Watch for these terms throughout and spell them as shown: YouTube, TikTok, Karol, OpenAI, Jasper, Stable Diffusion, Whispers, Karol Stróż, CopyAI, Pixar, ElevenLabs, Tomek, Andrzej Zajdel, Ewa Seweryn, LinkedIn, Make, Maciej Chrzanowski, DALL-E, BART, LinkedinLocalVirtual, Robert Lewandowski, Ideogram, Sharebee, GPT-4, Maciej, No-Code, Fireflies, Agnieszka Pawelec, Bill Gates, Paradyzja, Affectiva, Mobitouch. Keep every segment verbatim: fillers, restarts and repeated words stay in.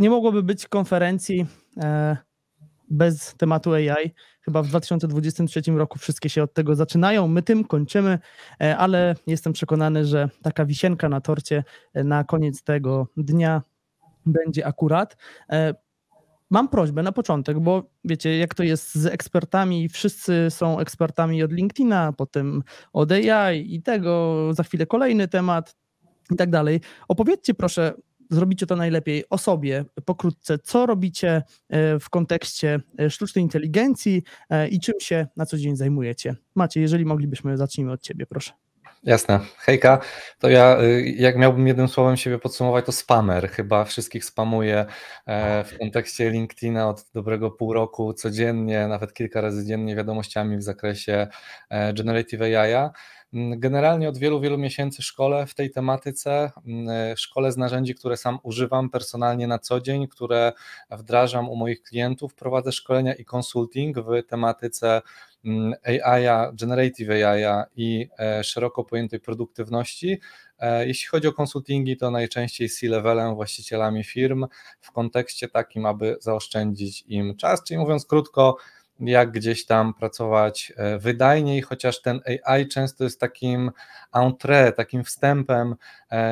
nie mogłoby być konferencji bez tematu A I. Chyba w dwa tysiące dwudziestym trzecim roku wszystkie się od tego zaczynają. My tym kończymy, ale jestem przekonany, że taka wisienka na torcie na koniec tego dnia będzie akurat. Mam prośbę na początek, bo wiecie, jak to jest z ekspertami, wszyscy są ekspertami od LinkedIna, potem od A I i tego, za chwilę kolejny temat i tak dalej. Opowiedzcie proszę, zrobicie to najlepiej o sobie pokrótce, co robicie w kontekście sztucznej inteligencji i czym się na co dzień zajmujecie. Maciej, jeżeli moglibyśmy, zacznijmy od ciebie, proszę. Jasne. Hejka. To ja, jak miałbym jednym słowem siebie podsumować, to spamer. Chyba wszystkich spamuję w kontekście LinkedIna od dobrego pół roku codziennie, nawet kilka razy dziennie wiadomościami w zakresie Generative A I. Generalnie od wielu, wielu miesięcy szkole w tej tematyce, szkole z narzędzi, które sam używam personalnie na co dzień, które wdrażam u moich klientów, prowadzę szkolenia i konsulting w tematyce A I, Generative A I i szeroko pojętej produktywności. Jeśli chodzi o konsultingi, to najczęściej C-levelem, właścicielami firm w kontekście takim, aby zaoszczędzić im czas, czyli mówiąc krótko, jak gdzieś tam pracować wydajniej, chociaż ten A I często jest takim entrée, takim wstępem,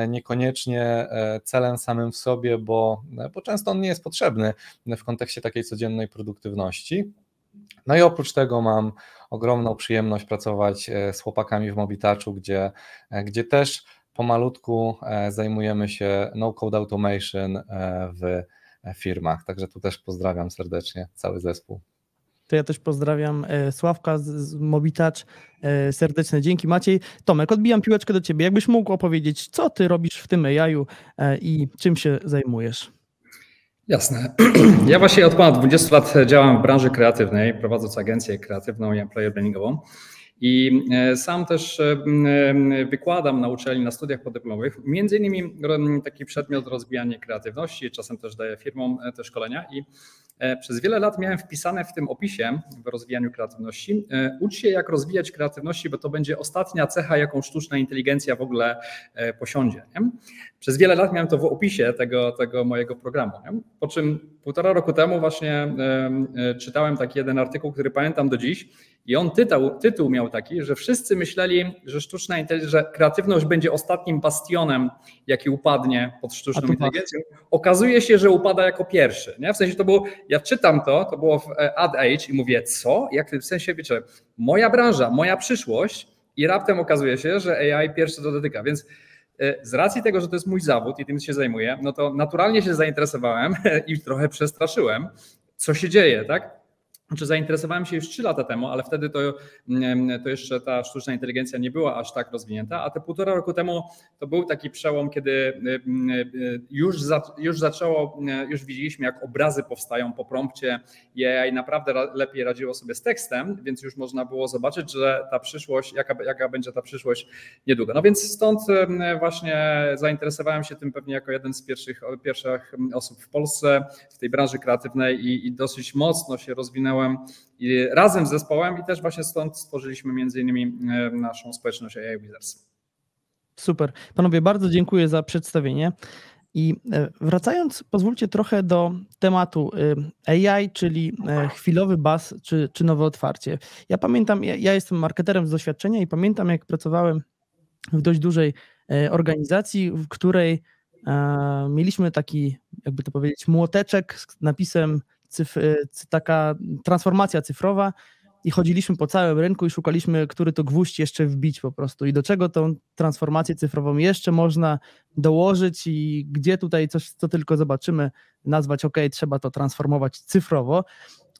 niekoniecznie celem samym w sobie, bo, bo często on nie jest potrzebny w kontekście takiej codziennej produktywności. No i oprócz tego mam ogromną przyjemność pracować z chłopakami w Mobitouchu, gdzie, gdzie też pomalutku zajmujemy się no-code automation w firmach, także tu też pozdrawiam serdecznie cały zespół. To ja też pozdrawiam Sławka z Mobitouch. Serdeczne dzięki, Maciej. Tomek, odbijam piłeczkę do ciebie. Jakbyś mógł opowiedzieć, co ty robisz w tym A I-u i czym się zajmujesz? Jasne. Ja właśnie od ponad dwudziestu lat działam w branży kreatywnej, prowadząc agencję kreatywną i employer brandingową. I sam też wykładam na uczelni, na studiach podyplomowych. Między innymi taki przedmiot rozwijanie kreatywności, czasem też daję firmom te szkolenia i przez wiele lat miałem wpisane w tym opisie w rozwijaniu kreatywności. Ucz się, jak rozwijać kreatywności, bo to będzie ostatnia cecha, jaką sztuczna inteligencja w ogóle posiądzie. Nie? Przez wiele lat miałem to w opisie tego, tego mojego programu. Nie? Po czym półtora roku temu właśnie czytałem taki jeden artykuł, który pamiętam do dziś i on tytuł, tytuł miał taki, że wszyscy myśleli, że sztuczna inteligencja, że kreatywność będzie ostatnim bastionem, jaki upadnie pod sztuczną inteligencją. Okazuje się, że upada jako pierwszy. Nie? W sensie to było, ja czytam to, to było w Ad Age i mówię, co? Jak w sensie, wiecie, moja branża, moja przyszłość i raptem okazuje się, że A I pierwszy to dotyka, więc z racji tego, że to jest mój zawód i tym się zajmuję, no to naturalnie się zainteresowałem i trochę przestraszyłem, co się dzieje, tak? Znaczy zainteresowałem się już trzy lata temu, ale wtedy to, to jeszcze ta sztuczna inteligencja nie była aż tak rozwinięta, a te półtora roku temu to był taki przełom, kiedy już, za, już zaczęło, już widzieliśmy, jak obrazy powstają po prompcie i A I naprawdę lepiej radziło sobie z tekstem, więc już można było zobaczyć, że ta przyszłość, jaka, jaka będzie ta przyszłość niedługo. No więc stąd właśnie zainteresowałem się tym pewnie jako jeden z pierwszych, pierwszych osób w Polsce, w tej branży kreatywnej i, i dosyć mocno się rozwinęło I razem z zespołem i też właśnie stąd stworzyliśmy między innymi naszą społeczność A I Wizards. Super. Panowie, bardzo dziękuję za przedstawienie. I wracając, pozwólcie trochę do tematu A I, czyli chwilowy buzz czy, czy nowe otwarcie. Ja pamiętam, ja, ja jestem marketerem z doświadczenia i pamiętam, jak pracowałem w dość dużej organizacji, w której a, mieliśmy taki, jakby to powiedzieć, młoteczek z napisem Cyf, taka transformacja cyfrowa i chodziliśmy po całym rynku i szukaliśmy, który to gwóźdź jeszcze wbić po prostu i do czego tą transformację cyfrową jeszcze można dołożyć i gdzie tutaj coś, co tylko zobaczymy, nazwać OK, trzeba to transformować cyfrowo.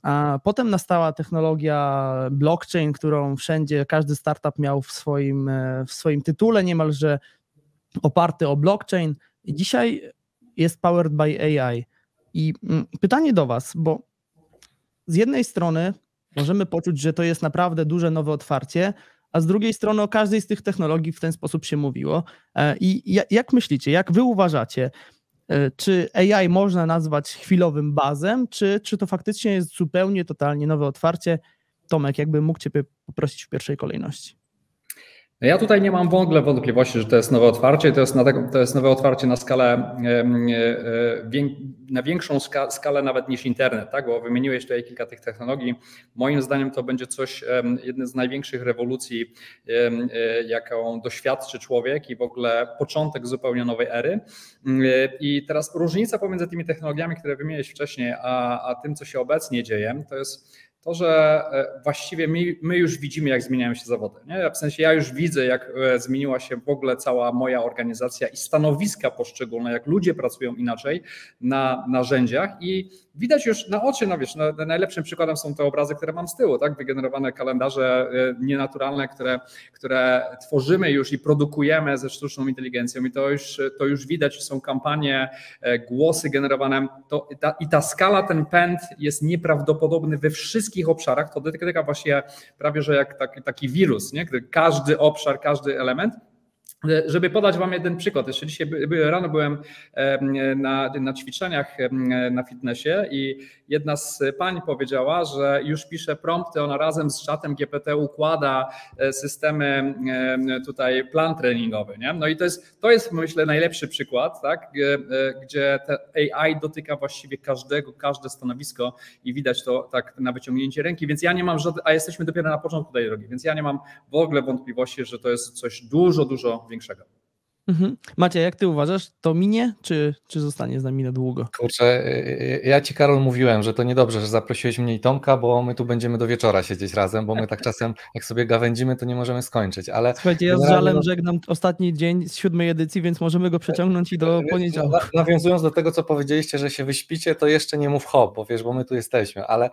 A potem nastała technologia blockchain, którą wszędzie każdy startup miał w swoim, w swoim tytule niemalże oparty o blockchain i dzisiaj jest powered by A I. I pytanie do was, bo z jednej strony możemy poczuć, że to jest naprawdę duże nowe otwarcie, a z drugiej strony o każdej z tych technologii w ten sposób się mówiło. I jak myślicie, jak wy uważacie, czy A I można nazwać chwilowym buzzem, czy, czy to faktycznie jest zupełnie, totalnie nowe otwarcie? Tomek, jakbym mógł ciebie poprosić w pierwszej kolejności. Ja tutaj nie mam w ogóle wątpliwości, że to jest nowe otwarcie. To jest, na te, to jest nowe otwarcie na skalę, na większą skalę nawet niż internet, tak? Bo wymieniłeś tutaj kilka tych technologii. Moim zdaniem to będzie coś, jedna z największych rewolucji, jaką doświadczy człowiek i w ogóle początek zupełnie nowej ery. I teraz różnica pomiędzy tymi technologiami, które wymieniłeś wcześniej, a, a tym, co się obecnie dzieje, to jest to, że właściwie my, my już widzimy, jak zmieniają się zawody. Nie? W sensie ja już widzę, jak zmieniła się w ogóle cała moja organizacja i stanowiska poszczególne, jak ludzie pracują inaczej na narzędziach i widać już na oczy, no wiesz, no, najlepszym przykładem są te obrazy, które mam z tyłu, tak? Wygenerowane kalendarze nienaturalne, które, które tworzymy już i produkujemy ze sztuczną inteligencją i to już, to już widać, są kampanie, głosy generowane to, ta, i ta skala, ten pęd jest nieprawdopodobny we wszystkich obszarach, to dotyka właśnie prawie, że jak taki, taki wirus, nie? Każdy obszar, każdy element. Żeby podać wam jeden przykład, jeszcze dzisiaj rano byłem na, na ćwiczeniach na fitnessie i jedna z pań powiedziała, że już pisze prompty, ona razem z czatem G P T układa systemy, tutaj plan treningowy, nie? No i to jest, to jest myślę najlepszy przykład, tak? Gdzie A I dotyka właściwie każdego, każde stanowisko i widać to tak na wyciągnięcie ręki, więc ja nie mam żadnych, a jesteśmy dopiero na początku tej drogi, więc ja nie mam w ogóle wątpliwości, że to jest coś dużo, dużo większego. Mhm. Maciej, jak ty uważasz, to minie, czy, czy zostanie z nami na długo? Kurczę, ja ci, Karol, mówiłem, że to niedobrze, że zaprosiłeś mnie i Tomka, bo my tu będziemy do wieczora siedzieć razem, bo my tak czasem, jak sobie gawędzimy, to nie możemy skończyć. Ale słuchajcie, ja z żalem żegnam ostatni dzień z siódmej edycji, więc możemy go przeciągnąć i do poniedziałku. Nawiązując do tego, co powiedzieliście, że się wyśpicie, to jeszcze nie mów hop, bo wiesz, bo my tu jesteśmy, ale,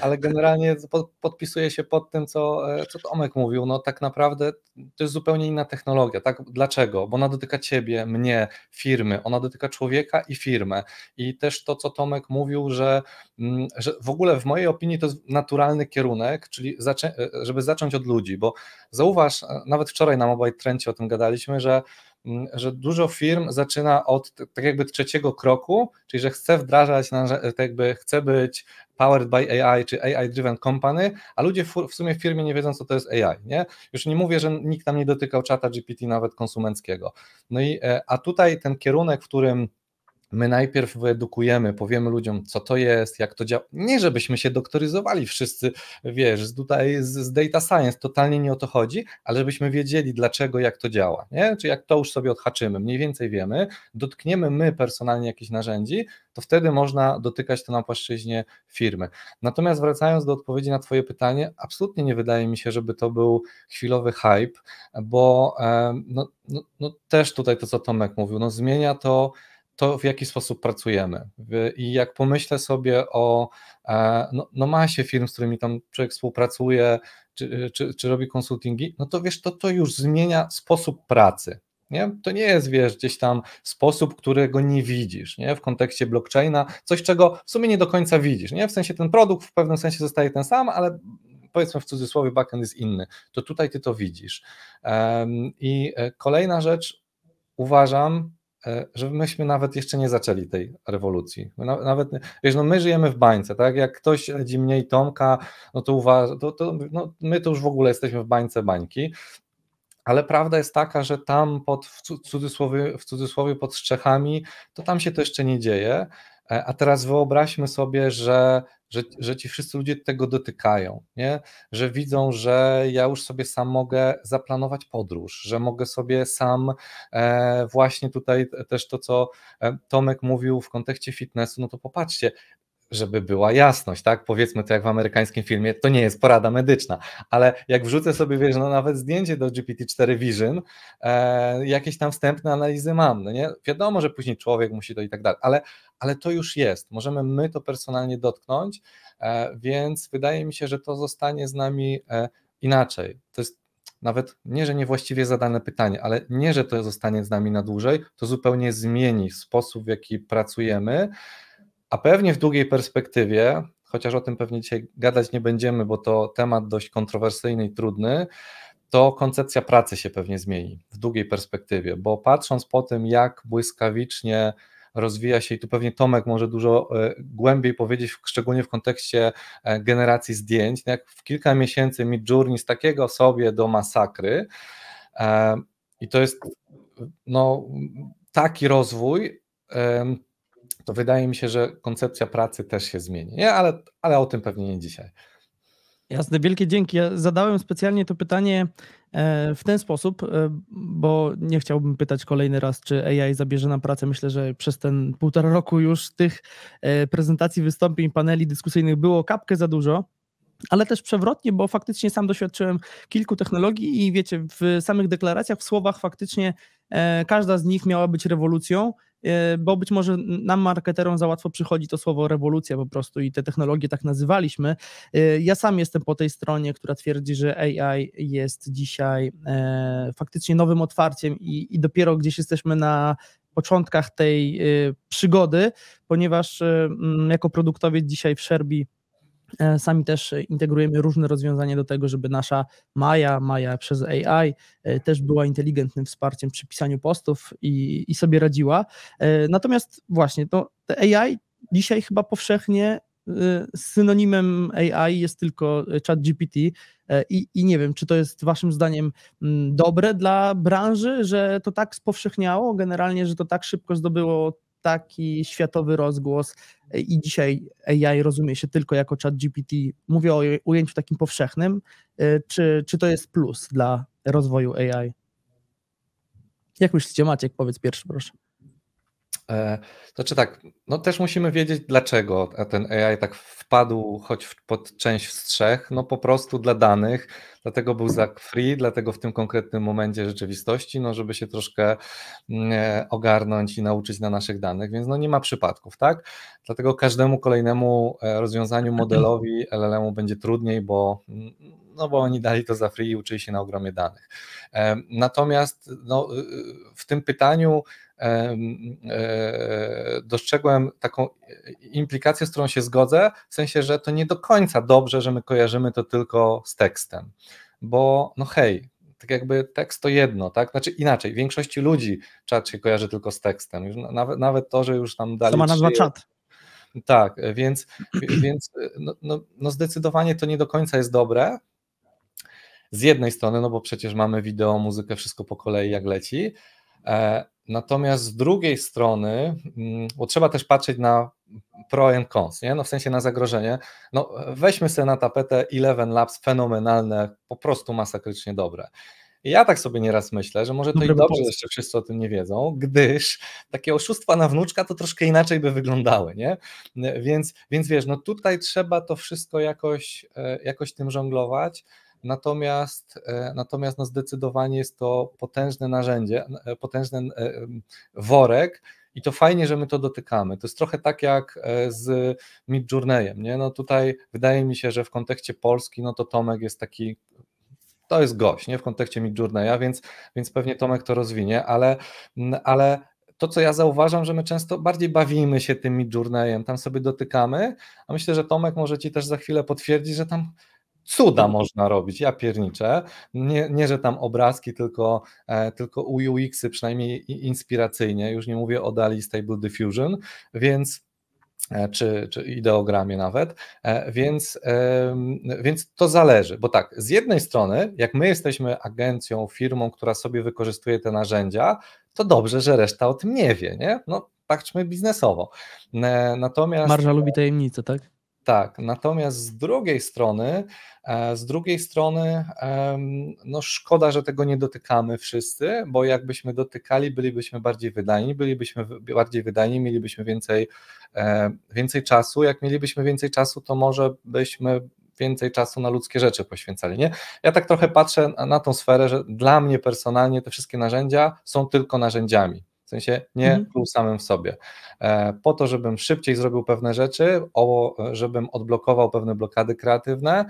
ale generalnie podpisuję się pod tym, co, co Tomek mówił. No tak naprawdę to jest zupełnie inna technologia. Tak? Dlaczego? Bo na dotyka ciebie, mnie, firmy, ona dotyka człowieka i firmę i też to, co Tomek mówił, że, że w ogóle w mojej opinii to jest naturalny kierunek, czyli zaczę- żeby zacząć od ludzi, bo zauważ, nawet wczoraj na Mobile Trendzie o tym gadaliśmy, że że dużo firm zaczyna od tak jakby trzeciego kroku, czyli że chce wdrażać, tak jakby chce być powered by A I czy A I driven company, a ludzie w sumie w firmie nie wiedzą, co to jest A I, nie? Już nie mówię, że nikt tam nie dotykał czata G P T nawet konsumenckiego. No i a tutaj ten kierunek, w którym my najpierw wyedukujemy, powiemy ludziom, co to jest, jak to działa. Nie, żebyśmy się doktoryzowali wszyscy, wiesz, tutaj z, z data science, totalnie nie o to chodzi, ale żebyśmy wiedzieli, dlaczego, jak to działa, nie? Czy jak to już sobie odhaczymy, mniej więcej wiemy, dotkniemy my personalnie jakichś narzędzi, to wtedy można dotykać to na płaszczyźnie firmy. Natomiast wracając do odpowiedzi na twoje pytanie, absolutnie nie wydaje mi się, żeby to był chwilowy hype, bo no, no, no, też tutaj to, co Tomek mówił, no zmienia to to, w jaki sposób pracujemy. I jak pomyślę sobie o no, no masie firm, z którymi tam człowiek współpracuje, czy, czy, czy robi konsultingi, no to wiesz, to, to już zmienia sposób pracy. Nie? To nie jest, wiesz, gdzieś tam sposób, którego nie widzisz, nie? W kontekście blockchaina, coś, czego w sumie nie do końca widzisz, nie? W sensie ten produkt w pewnym sensie zostaje ten sam, ale powiedzmy w cudzysłowie backend jest inny, to tutaj ty to widzisz. I kolejna rzecz, uważam, że myśmy nawet jeszcze nie zaczęli tej rewolucji. My nawet, wiesz, no my żyjemy w bańce, tak? Jak ktoś śledzi mnie i Tomka, no to uważa, to, to, no my to już w ogóle jesteśmy w bańce bańki, ale prawda jest taka, że tam pod, w cudzysłowie, w cudzysłowie pod strzechami, to tam się to jeszcze nie dzieje, a teraz wyobraźmy sobie, że Że, że ci wszyscy ludzie tego dotykają, nie? Że widzą, że ja już sobie sam mogę zaplanować podróż, że mogę sobie sam e, właśnie tutaj też to, co Tomek mówił w kontekście fitnessu, no to popatrzcie, żeby była jasność, tak? Powiedzmy to jak w amerykańskim filmie, to nie jest porada medyczna, ale jak wrzucę sobie, wiesz, no nawet zdjęcie do G P T cztery Vision, e, jakieś tam wstępne analizy mam, no nie? Wiadomo, że później człowiek musi to i tak dalej, ale, ale to już jest, możemy my to personalnie dotknąć, e, więc wydaje mi się, że to zostanie z nami e, inaczej. To jest nawet nie, że niewłaściwie zadane pytanie, ale nie, że to zostanie z nami na dłużej, to zupełnie zmieni sposób, w jaki pracujemy. A pewnie w długiej perspektywie, chociaż o tym pewnie dzisiaj gadać nie będziemy, bo to temat dość kontrowersyjny i trudny, to koncepcja pracy się pewnie zmieni w długiej perspektywie, bo patrząc po tym, jak błyskawicznie rozwija się, i tu pewnie Tomek może dużo głębiej powiedzieć, szczególnie w kontekście generacji zdjęć, jak w kilka miesięcy Midjourney z takiego sobie do masakry, I to jest no, taki rozwój, to wydaje mi się, że koncepcja pracy też się zmieni. Nie, ale, ale o tym pewnie nie dzisiaj. Jasne, wielkie dzięki. Ja zadałem specjalnie to pytanie w ten sposób, bo nie chciałbym pytać kolejny raz, czy A I zabierze nam pracę. Myślę, że przez ten półtora roku już tych prezentacji, wystąpień, paneli dyskusyjnych było kapkę za dużo, ale też przewrotnie, bo faktycznie sam doświadczyłem kilku technologii i wiecie, w samych deklaracjach, w słowach faktycznie każda z nich miała być rewolucją, bo być może nam marketerom za łatwo przychodzi to słowo rewolucja po prostu i te technologie tak nazywaliśmy. Ja sam jestem po tej stronie, która twierdzi, że A I jest dzisiaj faktycznie nowym otwarciem i, i dopiero gdzieś jesteśmy na początkach tej przygody, ponieważ jako produktowiec dzisiaj w Sharebee sami też integrujemy różne rozwiązania do tego, żeby nasza Maja, Maja przez A I też była inteligentnym wsparciem przy pisaniu postów i, i sobie radziła. Natomiast właśnie to A I dzisiaj chyba powszechnie synonimem A I jest tylko ChatGPT i, i nie wiem, czy to jest waszym zdaniem dobre dla branży, że to tak spowszechniało generalnie, że to tak szybko zdobyło taki światowy rozgłos i dzisiaj A I rozumie się tylko jako ChatGPT. Mówię o ujęciu takim powszechnym. Czy, czy to jest plus dla rozwoju A I? Jak myślicie, Maciek, powiedz pierwszy, proszę. Znaczy tak, no też musimy wiedzieć, dlaczego ten A I tak wpadł choć pod część wstrzech, no po prostu dla danych, dlatego był za free, dlatego w tym konkretnym momencie rzeczywistości, no żeby się troszkę ogarnąć i nauczyć na naszych danych, więc no nie ma przypadków, tak? Dlatego każdemu kolejnemu rozwiązaniu, modelowi L L M-u będzie trudniej, bo no bo oni dali to za free i uczyli się na ogromie danych. Natomiast no, w tym pytaniu dostrzegłem taką implikację, z którą się zgodzę, w sensie, że to nie do końca dobrze, że my kojarzymy to tylko z tekstem, bo no hej, tak jakby tekst to jedno, tak? Znaczy inaczej, w większości ludzi czat się kojarzy tylko z tekstem, już nawet, nawet to, że już nam dali... Sama nazwa czat. Tak, więc, więc no, no, no zdecydowanie to nie do końca jest dobre, z jednej strony, no bo przecież mamy wideo, muzykę, wszystko po kolei jak leci. Natomiast z drugiej strony, bo trzeba też patrzeć na pro and cons, nie? No w sensie na zagrożenie, no weźmy sobie na tapetę ElevenLabs, fenomenalne, po prostu masakrycznie dobre. I ja tak sobie nieraz myślę, że może to Dobry i dobrze, że jeszcze wszyscy o tym nie wiedzą, gdyż takie oszustwa na wnuczka to troszkę inaczej by wyglądały, nie? Więc, więc wiesz, no tutaj trzeba to wszystko jakoś, jakoś tym żonglować. Natomiast, natomiast no zdecydowanie jest to potężne narzędzie, potężny worek i to fajnie, że my to dotykamy. To jest trochę tak jak z Midjourneyem, nie? No tutaj wydaje mi się, że w kontekście Polski no to Tomek jest taki, to jest gość, nie? W kontekście Midjourneya, więc, więc pewnie Tomek to rozwinie, ale, ale to, co ja zauważam, że my często bardziej bawimy się tym Midjourneyem, tam sobie dotykamy, a myślę, że Tomek może ci też za chwilę potwierdzić, że tam cuda można robić, ja pierniczę, nie, nie że tam obrazki, tylko, e, tylko U X-y przynajmniej inspiracyjnie, już nie mówię o DALL-E, Stable Diffusion, więc e, czy, czy ideogramie nawet, e, więc, e, więc to zależy, bo tak, z jednej strony, jak my jesteśmy agencją, firmą, która sobie wykorzystuje te narzędzia, to dobrze, że reszta o tym nie wie, nie? No patrzmy biznesowo. E, natomiast... Marża lubi tajemnicę, tak? Tak, natomiast z drugiej strony, z drugiej strony, no szkoda, że tego nie dotykamy wszyscy, bo jakbyśmy dotykali, bylibyśmy bardziej wydajni, bylibyśmy bardziej wydajni, mielibyśmy więcej, więcej czasu, jak mielibyśmy więcej czasu, to może byśmy więcej czasu na ludzkie rzeczy poświęcali, nie? Ja tak trochę patrzę na tą sferę, że dla mnie personalnie te wszystkie narzędzia są tylko narzędziami. W sensie nie mhm. był samym w sobie. Po to, żebym szybciej zrobił pewne rzeczy, żebym odblokował pewne blokady kreatywne,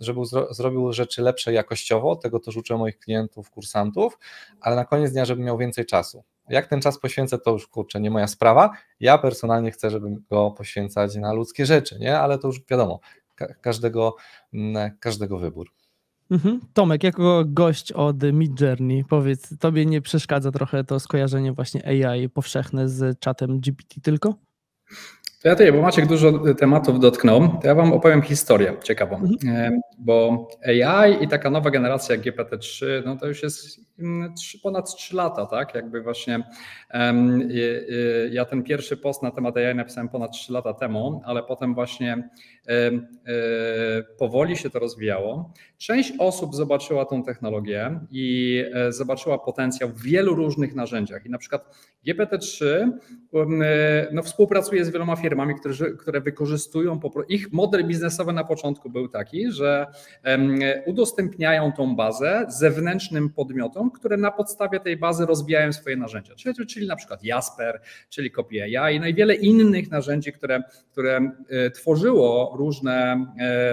żebym zrobił rzeczy lepsze jakościowo, tego też uczę moich klientów, kursantów, ale na koniec dnia, żebym miał więcej czasu. Jak ten czas poświęcę, to już kurczę, nie moja sprawa. Ja personalnie chcę, żebym go poświęcać na ludzkie rzeczy, nie? Ale to już wiadomo, ka- każdego, każdego wybór. Mhm. Tomek, jako gość od Midjourney, powiedz, tobie nie przeszkadza trochę to skojarzenie właśnie A I powszechne z czatem G P T tylko? To ja tutaj, bo Maciek dużo tematów dotknął, to ja wam opowiem historię ciekawą, mhm. bo A I i taka nowa generacja G P T trzy, no to już jest ponad trzy lata, tak? Jakby właśnie um, ja ten pierwszy post na temat A I napisałem ponad trzy lata temu, ale potem właśnie um, powoli się to rozwijało. Część osób zobaczyła tą technologię i zobaczyła potencjał w wielu różnych narzędziach i na przykład G P T trzy um, no, współpracuje z wieloma firmami, które, które wykorzystują, ich model biznesowy na początku był taki, że um, udostępniają tą bazę zewnętrznym podmiotom, które na podstawie tej bazy rozwijają swoje narzędzia, czyli, czyli na przykład Jasper, czyli CopyAI, no i wiele innych narzędzi, które, które tworzyło różne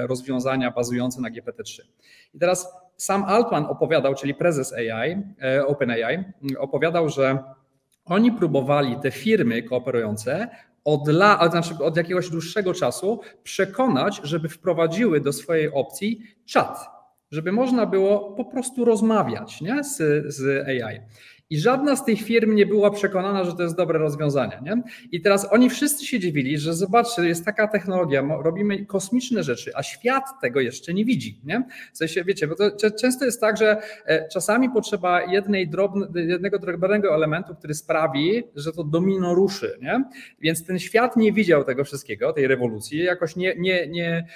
rozwiązania bazujące na G P T trzy. I teraz Sam Altman opowiadał, czyli prezes A I, OpenAI, opowiadał, że oni próbowali te firmy kooperujące Od, la, znaczy od jakiegoś dłuższego czasu przekonać, żeby wprowadziły do swojej opcji czat, żeby można było po prostu rozmawiać, nie? Z, z A I. I żadna z tych firm nie była przekonana, że to jest dobre rozwiązanie. Nie? I teraz oni wszyscy się dziwili, że zobaczcie, jest taka technologia, robimy kosmiczne rzeczy, a świat tego jeszcze nie widzi. Nie? W sensie, wiecie, bo to często jest tak, że czasami potrzeba jednej drobne, jednego drobnego elementu, który sprawi, że to domino ruszy. Nie? Więc ten świat nie widział tego wszystkiego, tej rewolucji, jakoś nie, nie, nie,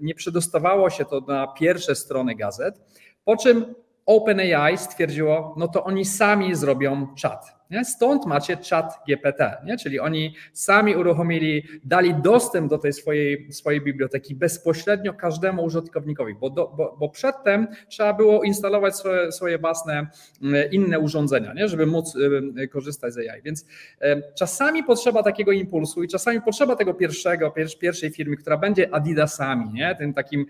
nie przedostawało się to na pierwsze strony gazet, po czym OpenAI stwierdziło, no to oni sami zrobią czat. Nie? Stąd macie czat G P T, nie? Czyli oni sami uruchomili, dali dostęp do tej swojej, swojej biblioteki bezpośrednio każdemu użytkownikowi, bo, do, bo, bo przedtem trzeba było instalować swoje, swoje własne inne urządzenia, nie? Żeby móc korzystać z A I. Więc czasami potrzeba takiego impulsu i czasami potrzeba tego pierwszego, pierwszej firmy, która będzie Adidasami, nie? Tym takim,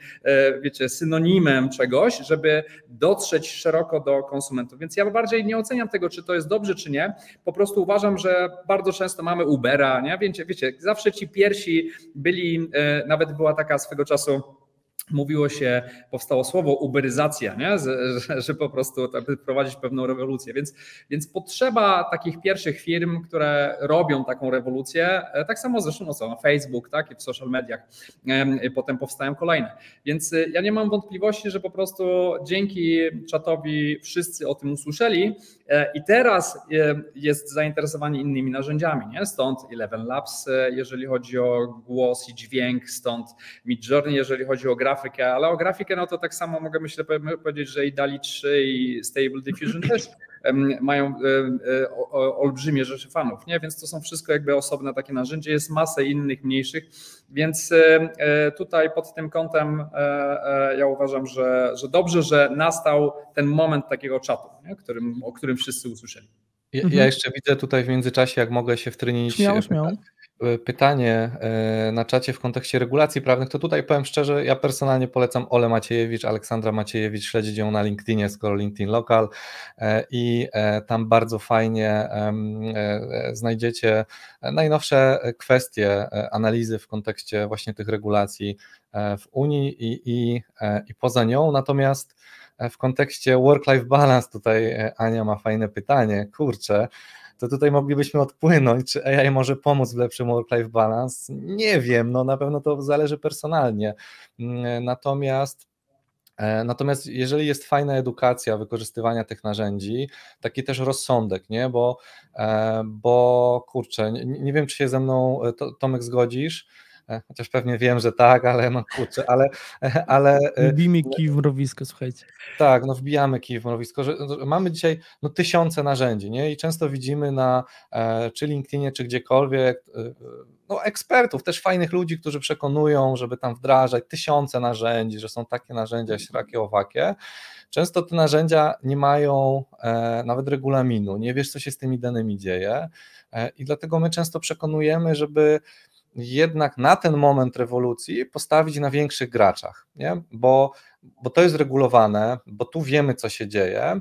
wiecie, synonimem czegoś, żeby dotrzeć szeroko do konsumentów. Więc ja bardziej nie oceniam tego, czy to jest dobrze, czy nie. Po prostu uważam, że bardzo często mamy Ubera, nie? Wiecie, wiecie, zawsze ci pierwsi byli, nawet była taka swego czasu, mówiło się, powstało słowo uberyzacja, nie? Że, że, że po prostu prowadzić pewną rewolucję, więc, więc potrzeba takich pierwszych firm, które robią taką rewolucję, tak samo zresztą no co, na Facebook, tak? I w social mediach potem powstają kolejne, więc ja nie mam wątpliwości, że po prostu dzięki czatowi wszyscy o tym usłyszeli i teraz jest zainteresowanie innymi narzędziami, nie? Stąd ElevenLabs, jeżeli chodzi o głos i dźwięk, stąd Midjourney, jeżeli chodzi o grafikę, grafikę, ale o grafikę no to tak samo mogę myślę powiedzieć, że i DALL-E trzy i Stable Diffusion też mają olbrzymie rzesze fanów, nie? Więc to są wszystko jakby osobne takie narzędzie, jest masę innych mniejszych, więc tutaj pod tym kątem ja uważam, że, że dobrze, że nastał ten moment takiego czatu, nie? Którym, o którym wszyscy usłyszeli. Ja, mhm. ja jeszcze widzę tutaj w międzyczasie, jak mogę się wtrynić. Śmiało, śmiało. Pytanie na czacie w kontekście regulacji prawnych, to tutaj powiem szczerze, ja personalnie polecam Ole Maciejewicz, Aleksandra Maciejewicz, śledzić ją na LinkedInie, skoro LinkedIn Local, i tam bardzo fajnie znajdziecie najnowsze kwestie analizy w kontekście właśnie tych regulacji w Unii i, i, i poza nią, natomiast w kontekście work-life balance tutaj Ania ma fajne pytanie, kurczę, to tutaj moglibyśmy odpłynąć, czy A I może pomóc w lepszym work-life balance? Nie wiem, no na pewno to zależy personalnie, natomiast Natomiast jeżeli jest fajna edukacja wykorzystywania tych narzędzi, taki też rozsądek, nie? Bo, bo kurczę, nie, nie wiem, czy się ze mną, Tomek, zgodzisz, chociaż pewnie wiem, że tak, ale no kurczę, ale... ale wbijmy kij w mrowisko, słuchajcie. Tak, no wbijamy kij w mrowisko, że mamy dzisiaj no, tysiące narzędzi, nie? I często widzimy na czy LinkedInie, czy gdziekolwiek no, ekspertów, też fajnych ludzi, którzy przekonują, żeby tam wdrażać tysiące narzędzi, że są takie narzędzia, śrakie, owakie. Często te narzędzia nie mają e, nawet regulaminu, nie wiesz, co się z tymi danymi dzieje e, i dlatego my często przekonujemy, żeby jednak na ten moment rewolucji postawić na większych graczach, nie? Bo, bo to jest regulowane, bo tu wiemy, co się dzieje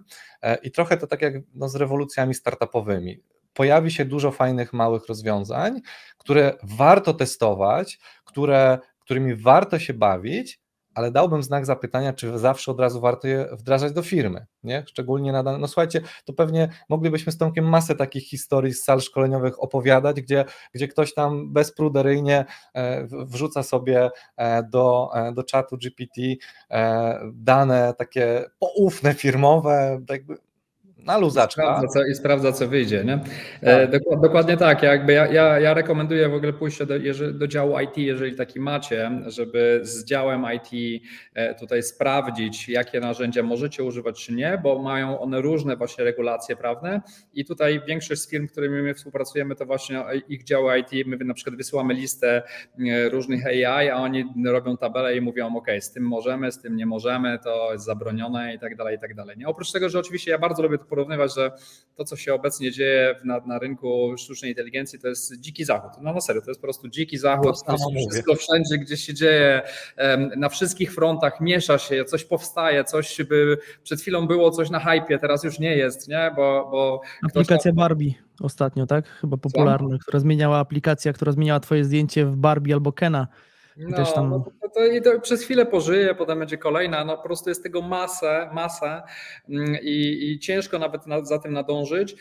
i trochę to tak jak no, z rewolucjami startupowymi. Pojawi się dużo fajnych, małych rozwiązań, które warto testować, które, którymi warto się bawić, ale dałbym znak zapytania, czy zawsze od razu warto je wdrażać do firmy, nie? Szczególnie na dane... No słuchajcie, to pewnie moglibyśmy z Tomkiem masę takich historii z sal szkoleniowych opowiadać, gdzie, gdzie ktoś tam bezpruderyjnie wrzuca sobie do, do czatu G P T dane takie poufne, firmowe, jakby na luzaczka. I sprawdza, co, i sprawdza, co wyjdzie, nie? E, dokładnie, dokładnie tak. Jakby ja, ja, ja rekomenduję w ogóle pójście do, do działu I T, jeżeli taki macie, żeby z działem I T tutaj sprawdzić, jakie narzędzia możecie używać czy nie, bo mają one różne właśnie regulacje prawne i tutaj większość z firm, z którymi my współpracujemy, to właśnie ich działy I T, my na przykład wysyłamy listę różnych A I, a oni robią tabelę i mówią, ok, z tym możemy, z tym nie możemy, to jest zabronione i tak dalej, i tak dalej. Nie? Oprócz tego, że oczywiście ja bardzo lubię to porównywać, że to, co się obecnie dzieje na, na rynku sztucznej inteligencji, to jest dziki zachód. No, no serio, to jest po prostu dziki zachód, to wszystko wszędzie, gdzie się dzieje, na wszystkich frontach miesza się, coś powstaje, coś by, przed chwilą było coś na hypie, teraz już nie jest, nie? Bo, bo aplikacja tam... Barbie ostatnio, tak? Chyba popularna, która zmieniała aplikacja, która zmieniała twoje zdjęcie w Barbie albo Kena. I no, też tam... no to, to, i to przez chwilę pożyje, potem będzie kolejna, no po prostu jest tego masę, masę i, i ciężko nawet na, za tym nadążyć,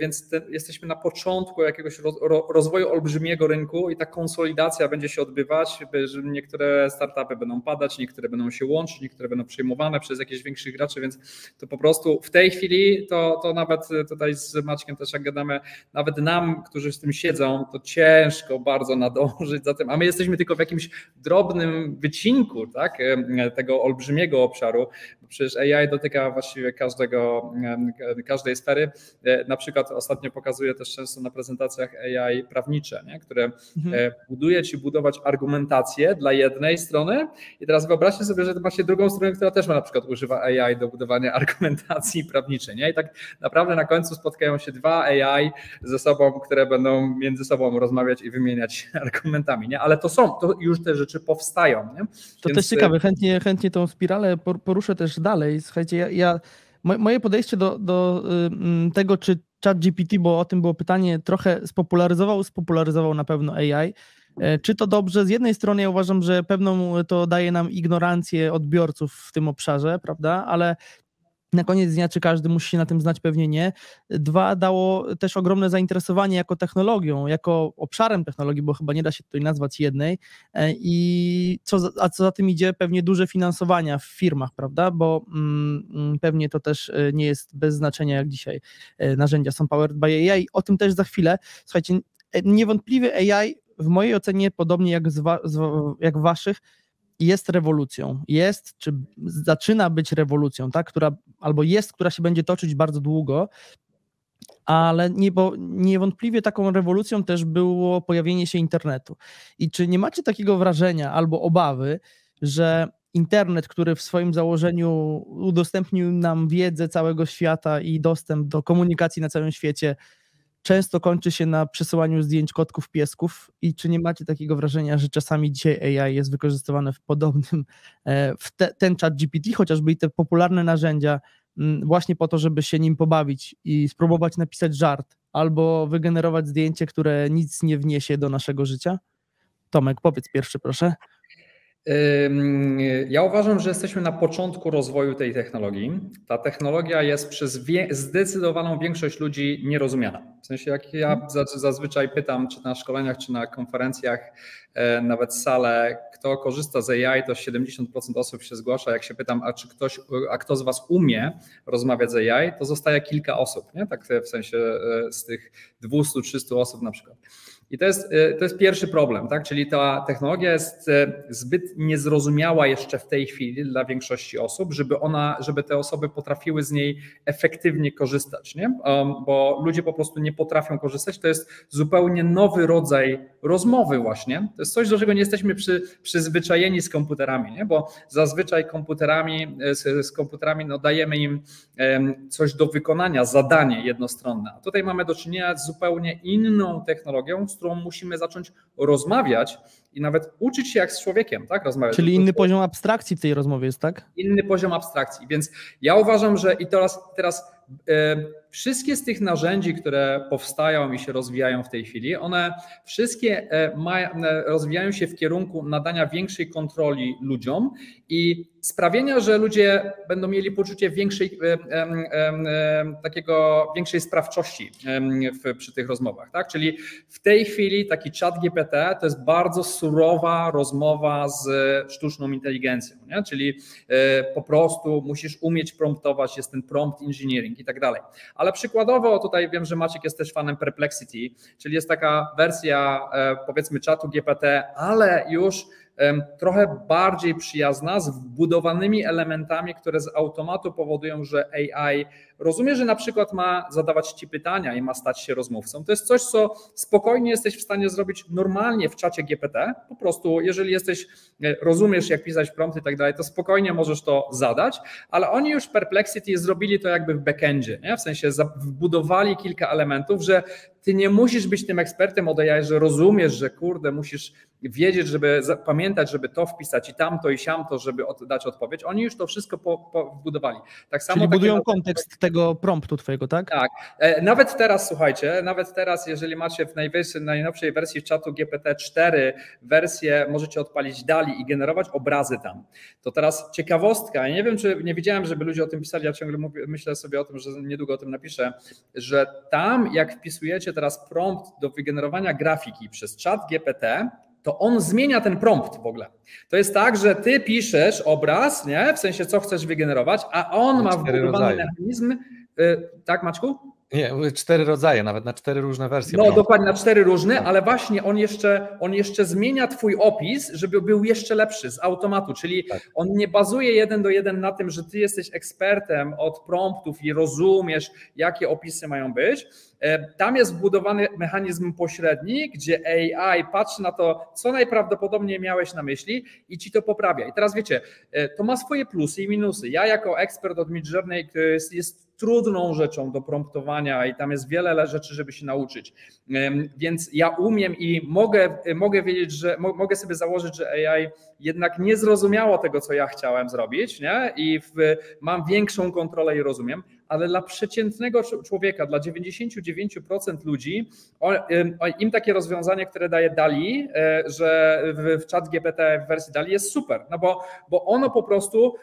więc te, jesteśmy na początku jakiegoś roz, ro, rozwoju olbrzymiego rynku i ta konsolidacja będzie się odbywać, że niektóre startupy będą padać, niektóre będą się łączyć, niektóre będą przejmowane przez jakichś większych graczy, więc to po prostu w tej chwili to, to nawet tutaj z Maćkiem też jak gadamy, nawet nam, którzy z tym siedzą, to ciężko bardzo nadążyć za tym, a my jesteśmy tylko w jakimś drobnym wycinku, tak, tego olbrzymiego obszaru, bo przecież A I dotyka właściwie każdego, każdej sfery. Na przykład ostatnio pokazuję też często na prezentacjach A I prawnicze, nie? Które mhm. buduje ci budować argumentację dla jednej strony i teraz wyobraźcie sobie, że macie drugą stronę, która też ma na przykład używa A I do budowania argumentacji prawniczej, nie? I tak naprawdę na końcu spotkają się dwa A I ze sobą, które będą między sobą rozmawiać i wymieniać się argumentami, nie? Ale to są, to już te rzeczy powstają. Nie? To Więc... też ciekawe, chętnie, chętnie tą spiralę poruszę też dalej. Słuchajcie, ja, ja, moje podejście do, do tego, czy ChatGPT, bo o tym było pytanie, trochę spopularyzował, spopularyzował na pewno A I. Czy to dobrze? Z jednej strony ja uważam, że pewną to daje nam ignorancję odbiorców w tym obszarze, prawda? Ale na koniec dnia, czy każdy musi się na tym znać? Pewnie nie. Dwa, dało też ogromne zainteresowanie jako technologią, jako obszarem technologii, bo chyba nie da się tutaj nazwać jednej. I co za, a co za tym idzie, pewnie duże finansowania w firmach, prawda? Bo mm, pewnie to też nie jest bez znaczenia, jak dzisiaj narzędzia są powered by A I. O tym też za chwilę. Słuchajcie, niewątpliwie A I w mojej ocenie, podobnie jak, z wa, z, jak waszych, jest rewolucją, jest, czy zaczyna być rewolucją, tak, która albo jest, która się będzie toczyć bardzo długo, ale nie, bo niewątpliwie taką rewolucją też było pojawienie się internetu. I czy nie macie takiego wrażenia albo obawy, że internet, który w swoim założeniu udostępnił nam wiedzę całego świata i dostęp do komunikacji na całym świecie, często kończy się na przesyłaniu zdjęć kotków, piesków i czy nie macie takiego wrażenia, że czasami dzisiaj A I jest wykorzystywane w podobnym, w te, ten czat G P T, chociażby i te popularne narzędzia właśnie po to, żeby się nim pobawić i spróbować napisać żart albo wygenerować zdjęcie, które nic nie wniesie do naszego życia? Tomek, powiedz pierwszy, proszę. Ja uważam, że jesteśmy na początku rozwoju tej technologii. Ta technologia jest przez wie- zdecydowaną większość ludzi nierozumiana. W sensie jak ja zazwyczaj pytam, czy na szkoleniach, czy na konferencjach, nawet sale, kto korzysta z A I, to siedemdziesiąt procent osób się zgłasza. Jak się pytam, a czy ktoś, a kto z was umie rozmawiać z A I, to zostaje kilka osób, nie? Tak w sensie z tych dwieście trzysta osób na przykład. I to jest, to jest pierwszy problem, tak? Czyli ta technologia jest zbyt niezrozumiała jeszcze w tej chwili dla większości osób, żeby ona, żeby te osoby potrafiły z niej efektywnie korzystać, nie? Bo ludzie po prostu nie potrafią korzystać. To jest zupełnie nowy rodzaj rozmowy właśnie. To jest coś, do czego nie jesteśmy przy, przyzwyczajeni z komputerami, nie? Bo zazwyczaj komputerami, z, z komputerami no dajemy im coś do wykonania, zadanie jednostronne. A tutaj mamy do czynienia z zupełnie inną technologią, z którą musimy zacząć rozmawiać i nawet uczyć się jak z człowiekiem, tak? Rozmawiać. Czyli inny poziom abstrakcji w tej rozmowie jest, tak? Inny poziom abstrakcji, więc ja uważam, że i teraz, teraz Wszystkie z tych narzędzi, które powstają i się rozwijają w tej chwili, one wszystkie rozwijają się w kierunku nadania większej kontroli ludziom i sprawienia, że ludzie będą mieli poczucie większej, takiego, większej sprawczości przy tych rozmowach. Tak? Czyli w tej chwili taki czat G P T to jest bardzo surowa rozmowa z sztuczną inteligencją, nie? Czyli po prostu musisz umieć promptować, jest ten prompt engineering i tak dalej. Ale przykładowo tutaj wiem, że Maciek jest też fanem Perplexity, czyli jest taka wersja powiedzmy czatu G P T, ale już trochę bardziej przyjazna, z wbudowanymi elementami, które z automatu powodują, że A I rozumie, że na przykład ma zadawać ci pytania i ma stać się rozmówcą. To jest coś, co spokojnie jesteś w stanie zrobić normalnie w czacie G P T. Po prostu, jeżeli jesteś, rozumiesz, jak pisać prompty i tak dalej, to spokojnie możesz to zadać, ale oni już Perplexity zrobili to jakby w backendzie, nie? W sensie wbudowali kilka elementów, że ty nie musisz być tym ekspertem od A I, że rozumiesz, że kurde, musisz wiedzieć, żeby pamiętać, żeby to wpisać i tamto i siamto, żeby dać odpowiedź. Oni już to wszystko po, po wbudowali. Tak samo Czyli budują kontekst tego promptu twojego, tak? Tak. Nawet teraz, słuchajcie, nawet teraz, jeżeli macie w najnowszej wersji czatu G P T cztery wersję, możecie odpalić DALL-E i generować obrazy tam. To teraz ciekawostka. Ja nie wiem, czy nie widziałem, żeby ludzie o tym pisali, ja ciągle mówię, myślę sobie o tym, że niedługo o tym napiszę, że tam jak wpisujecie teraz prompt do wygenerowania grafiki przez czat G P T, to on zmienia ten prompt w ogóle. To jest tak, że ty piszesz obraz, nie? W sensie co chcesz wygenerować, a on ma wbudowany mechanizm. Yy, tak, Maćku? Nie, cztery rodzaje, nawet na cztery różne wersje. No prompt. Dokładnie, na cztery różne, ale właśnie on jeszcze, on jeszcze zmienia twój opis, żeby był jeszcze lepszy z automatu, czyli tak. On nie bazuje jeden do jeden na tym, że ty jesteś ekspertem od promptów i rozumiesz, jakie opisy mają być. Tam jest wbudowany mechanizm pośredni, gdzie A I patrzy na to, co najprawdopodobniej miałeś na myśli i ci to poprawia. I teraz wiecie, to ma swoje plusy i minusy. Ja jako ekspert od Midjourney, który jest, jest trudną rzeczą do promptowania i tam jest wiele rzeczy, żeby się nauczyć. Więc ja umiem i mogę, mogę wiedzieć, że mogę sobie założyć, że A I jednak nie zrozumiało tego, co ja chciałem zrobić, nie? I w, mam większą kontrolę i rozumiem. Ale dla przeciętnego człowieka, dla dziewięćdziesięciu dziewięciu procent ludzi, im takie rozwiązanie, które daje DALL-E, że w czat G P T w wersji DALL-E jest super, no bo, bo ono po prostu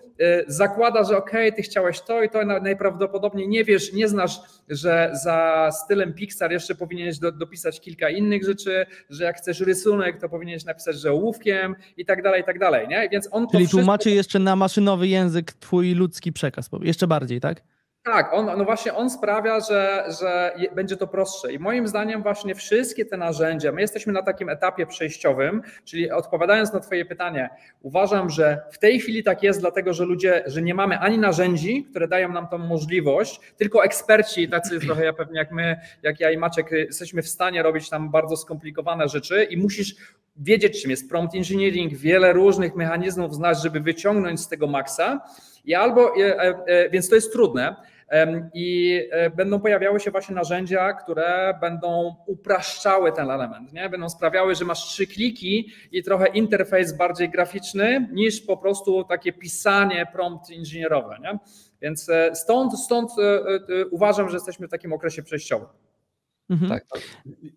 zakłada, że okej, okay, ty chciałeś to i to, najprawdopodobniej nie wiesz, nie znasz, że za stylem Pixar jeszcze powinieneś do, dopisać kilka innych rzeczy, że jak chcesz rysunek, to powinieneś napisać, że ołówkiem i tak dalej, i tak dalej. Nie? Więc on Czyli wszystko... tłumaczy jeszcze na maszynowy język twój ludzki przekaz, jeszcze bardziej, tak? Tak, on, no właśnie on sprawia, że, że będzie to prostsze i moim zdaniem właśnie wszystkie te narzędzia, my jesteśmy na takim etapie przejściowym, czyli odpowiadając na twoje pytanie, uważam, że w tej chwili tak jest, dlatego że ludzie, że nie mamy ani narzędzi, które dają nam tą możliwość, tylko eksperci, tacy trochę ja pewnie jak my, jak ja i Maciek, jesteśmy w stanie robić tam bardzo skomplikowane rzeczy i musisz wiedzieć, czym jest prompt engineering, wiele różnych mechanizmów znać, żeby wyciągnąć z tego maksa. I albo, więc to jest trudne i będą pojawiały się właśnie narzędzia, które będą upraszczały ten element, nie? Będą sprawiały, że masz trzy kliki i trochę interfejs bardziej graficzny niż po prostu takie pisanie prompt inżynierowe, nie? Więc stąd, stąd uważam, że jesteśmy w takim okresie przejściowym. Mhm. Tak, tak.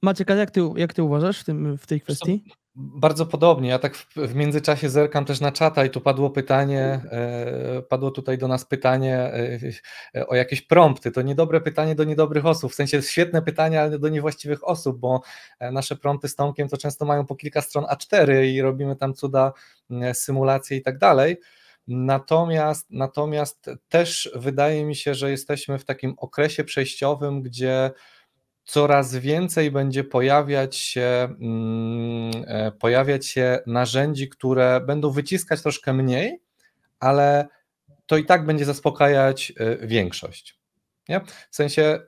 Maciek, jak ty, jak ty uważasz w, tym, w tej kwestii? Bardzo podobnie. Ja tak w, w międzyczasie zerkam też na czata i tu padło pytanie, e, padło tutaj do nas pytanie e, o jakieś prompty. To niedobre pytanie do niedobrych osób, w sensie świetne pytania, ale do niewłaściwych osób, bo nasze prompty z Tomkiem to często mają po kilka stron A cztery i robimy tam cuda, symulacje i tak dalej. Natomiast, natomiast też wydaje mi się, że jesteśmy w takim okresie przejściowym, gdzie coraz więcej będzie pojawiać się, pojawiać się narzędzi, które będą wyciskać troszkę mniej, ale to i tak będzie zaspokajać większość. Nie? W sensie,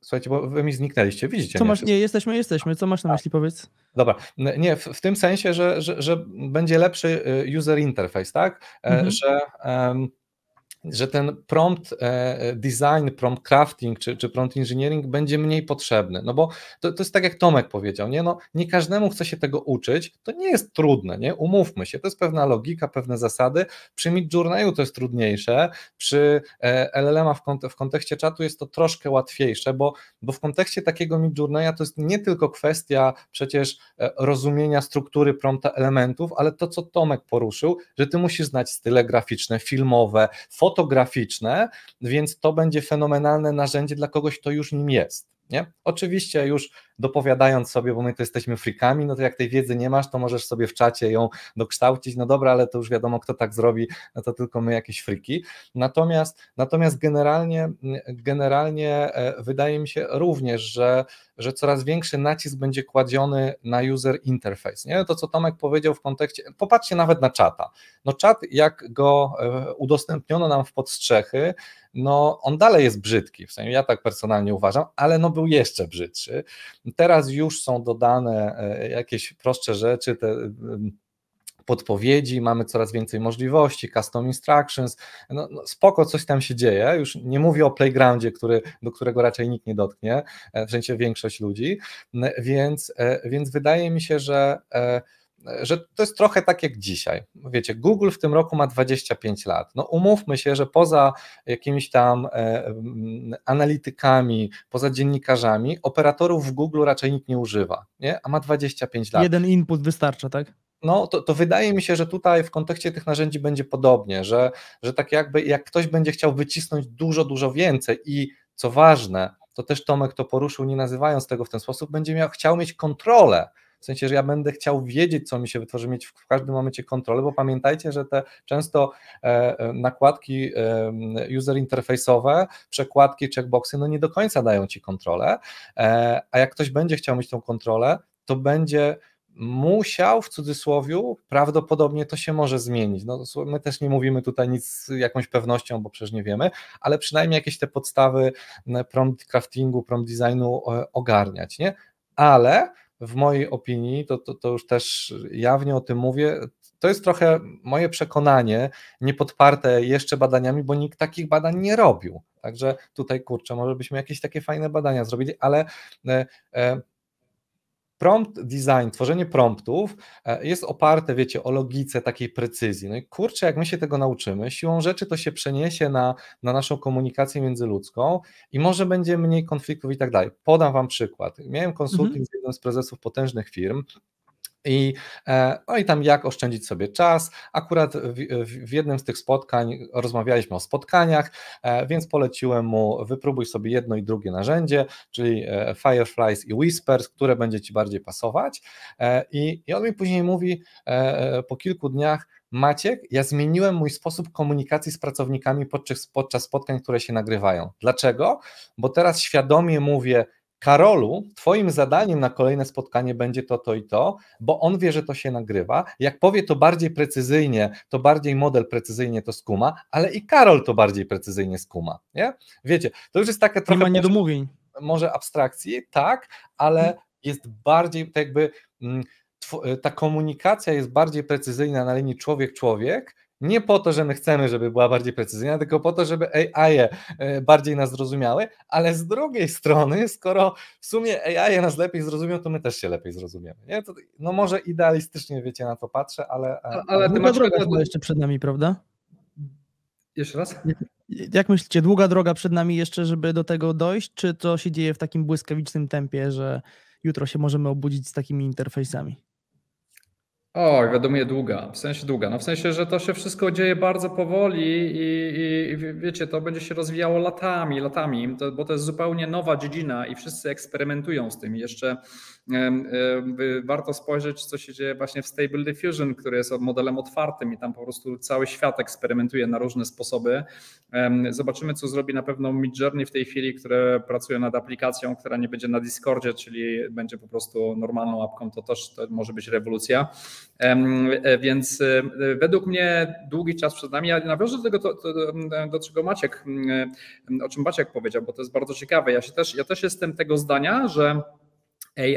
słuchajcie, bo wy mi zniknęliście, widzicie. Co masz, nie, jesteśmy, jesteśmy. Co masz na myśli, powiedz? Dobra, nie, w, w tym sensie, że, że, że będzie lepszy user interface, tak? Mhm. Że... Um, że ten prompt design, prompt crafting czy, czy prompt engineering będzie mniej potrzebny, no bo to, to jest tak jak Tomek powiedział, nie, no, nie każdemu chce się tego uczyć, to nie jest trudne, nie, umówmy się, to jest pewna logika, pewne zasady, przy Midjourneyu to jest trudniejsze, przy L L M a w, kont w kontekście czatu jest to troszkę łatwiejsze, bo, bo w kontekście takiego Midjourneya to jest nie tylko kwestia przecież rozumienia struktury prompta elementów, ale to co Tomek poruszył, że ty musisz znać style graficzne, filmowe, fotograficzne, więc to będzie fenomenalne narzędzie dla kogoś, kto już nim jest. Nie? Oczywiście już dopowiadając sobie, bo my to jesteśmy freakami, no to jak tej wiedzy nie masz, to możesz sobie w czacie ją dokształcić, no dobra, ale to już wiadomo, kto tak zrobi, no to tylko my jakieś freaki. Natomiast, natomiast generalnie, generalnie wydaje mi się również, że, że coraz większy nacisk będzie kładziony na user interface. Nie? To co Tomek powiedział w kontekście, popatrzcie nawet na czata. No czat, jak go udostępniono nam w podstrzechy, no on dalej jest brzydki, w sensie ja tak personalnie uważam, ale no był jeszcze brzydszy. Teraz już są dodane jakieś prostsze rzeczy, te podpowiedzi, mamy coraz więcej możliwości, custom instructions, no, no spoko, coś tam się dzieje, już nie mówię o playgroundzie, który, do którego raczej nikt nie dotknie, w sensie większość ludzi, więc, więc wydaje mi się, że że to jest trochę tak jak dzisiaj. Wiecie, Google w tym roku ma dwadzieścia pięć lat. No umówmy się, że poza jakimiś tam e, analitykami, poza dziennikarzami, operatorów w Google raczej nikt nie używa, nie? A ma dwadzieścia pięć lat. Jeden input wystarcza, tak? No to, to wydaje mi się, że tutaj w kontekście tych narzędzi będzie podobnie, że, że tak jakby jak ktoś będzie chciał wycisnąć dużo, dużo więcej i co ważne, to też Tomek to poruszył, nie nazywając tego w ten sposób, będzie miał, chciał mieć kontrolę. W sensie, że ja będę chciał wiedzieć, co mi się wytworzy, mieć w każdym momencie kontrolę, bo pamiętajcie, że te często nakładki user interfejsowe, przekładki, checkboxy, no nie do końca dają ci kontrolę, a jak ktoś będzie chciał mieć tą kontrolę, to będzie musiał, w cudzysłowie, prawdopodobnie to się może zmienić. No, my też nie mówimy tutaj nic z jakąś pewnością, bo przecież nie wiemy, ale przynajmniej jakieś te podstawy prompt craftingu, prompt designu ogarniać, nie? Ale w mojej opinii, to, to, to już też jawnie o tym mówię, to jest trochę moje przekonanie, nie podparte jeszcze badaniami, bo nikt takich badań nie robił. Także tutaj, kurczę, może byśmy jakieś takie fajne badania zrobili, ale e, e, prompt design, tworzenie promptów jest oparte, wiecie, o logice takiej precyzji. No i kurczę, jak my się tego nauczymy, siłą rzeczy to się przeniesie na, na naszą komunikację międzyludzką i może będzie mniej konfliktów i tak dalej. Podam wam przykład. Miałem konsulting mhm. z jednym z prezesów potężnych firm, I, no i tam jak oszczędzić sobie czas, akurat w, w jednym z tych spotkań rozmawialiśmy o spotkaniach, więc poleciłem mu wypróbuj sobie jedno i drugie narzędzie, czyli Fireflies i Whispers, które będzie ci bardziej pasować i, i on mi później mówi po kilku dniach: Maciek, ja zmieniłem mój sposób komunikacji z pracownikami podczas, podczas spotkań, które się nagrywają. Dlaczego? Bo teraz świadomie mówię: Karolu, twoim zadaniem na kolejne spotkanie będzie to, to i to, bo on wie, że to się nagrywa. Jak powie to bardziej precyzyjnie, to bardziej model precyzyjnie to skuma, ale i Karol to bardziej precyzyjnie skuma, nie? Wiecie, to już jest takie trochę... Nie ma niedomówień. Może abstrakcji, tak, ale jest bardziej tak jakby... Ta komunikacja jest bardziej precyzyjna na linii człowiek-człowiek, nie po to, że my chcemy, żeby była bardziej precyzyjna, tylko po to, żeby A I bardziej nas zrozumiały, ale z drugiej strony, skoro w sumie A I nas lepiej zrozumiał, to my też się lepiej zrozumiemy. Nie? To, no może idealistycznie, wiecie, na to patrzę, ale... Ale, ale długa droga jest jeszcze przed nami, prawda? Jeszcze raz? Jak myślicie, długa droga przed nami jeszcze, żeby do tego dojść, czy to się dzieje w takim błyskawicznym tempie, że jutro się możemy obudzić z takimi interfejsami? O, wiadomo, jest długa, w sensie długa, no w sensie, że to się wszystko dzieje bardzo powoli i, i, i wiecie, to będzie się rozwijało latami, latami, to, bo to jest zupełnie nowa dziedzina i wszyscy eksperymentują z tym. Jeszcze y, y, warto spojrzeć, co się dzieje właśnie w Stable Diffusion, który jest modelem otwartym i tam po prostu cały świat eksperymentuje na różne sposoby. Y, zobaczymy, co zrobi na pewno Midjourney w tej chwili, które pracuje nad aplikacją, która nie będzie na Discordzie, czyli będzie po prostu normalną apką, to też to może być rewolucja. Więc według mnie długi czas przed nami. Ja nawiążę do tego, do, do, do czego Maciek, o czym Maciek powiedział, bo to jest bardzo ciekawe. Ja się też, ja też jestem tego zdania, że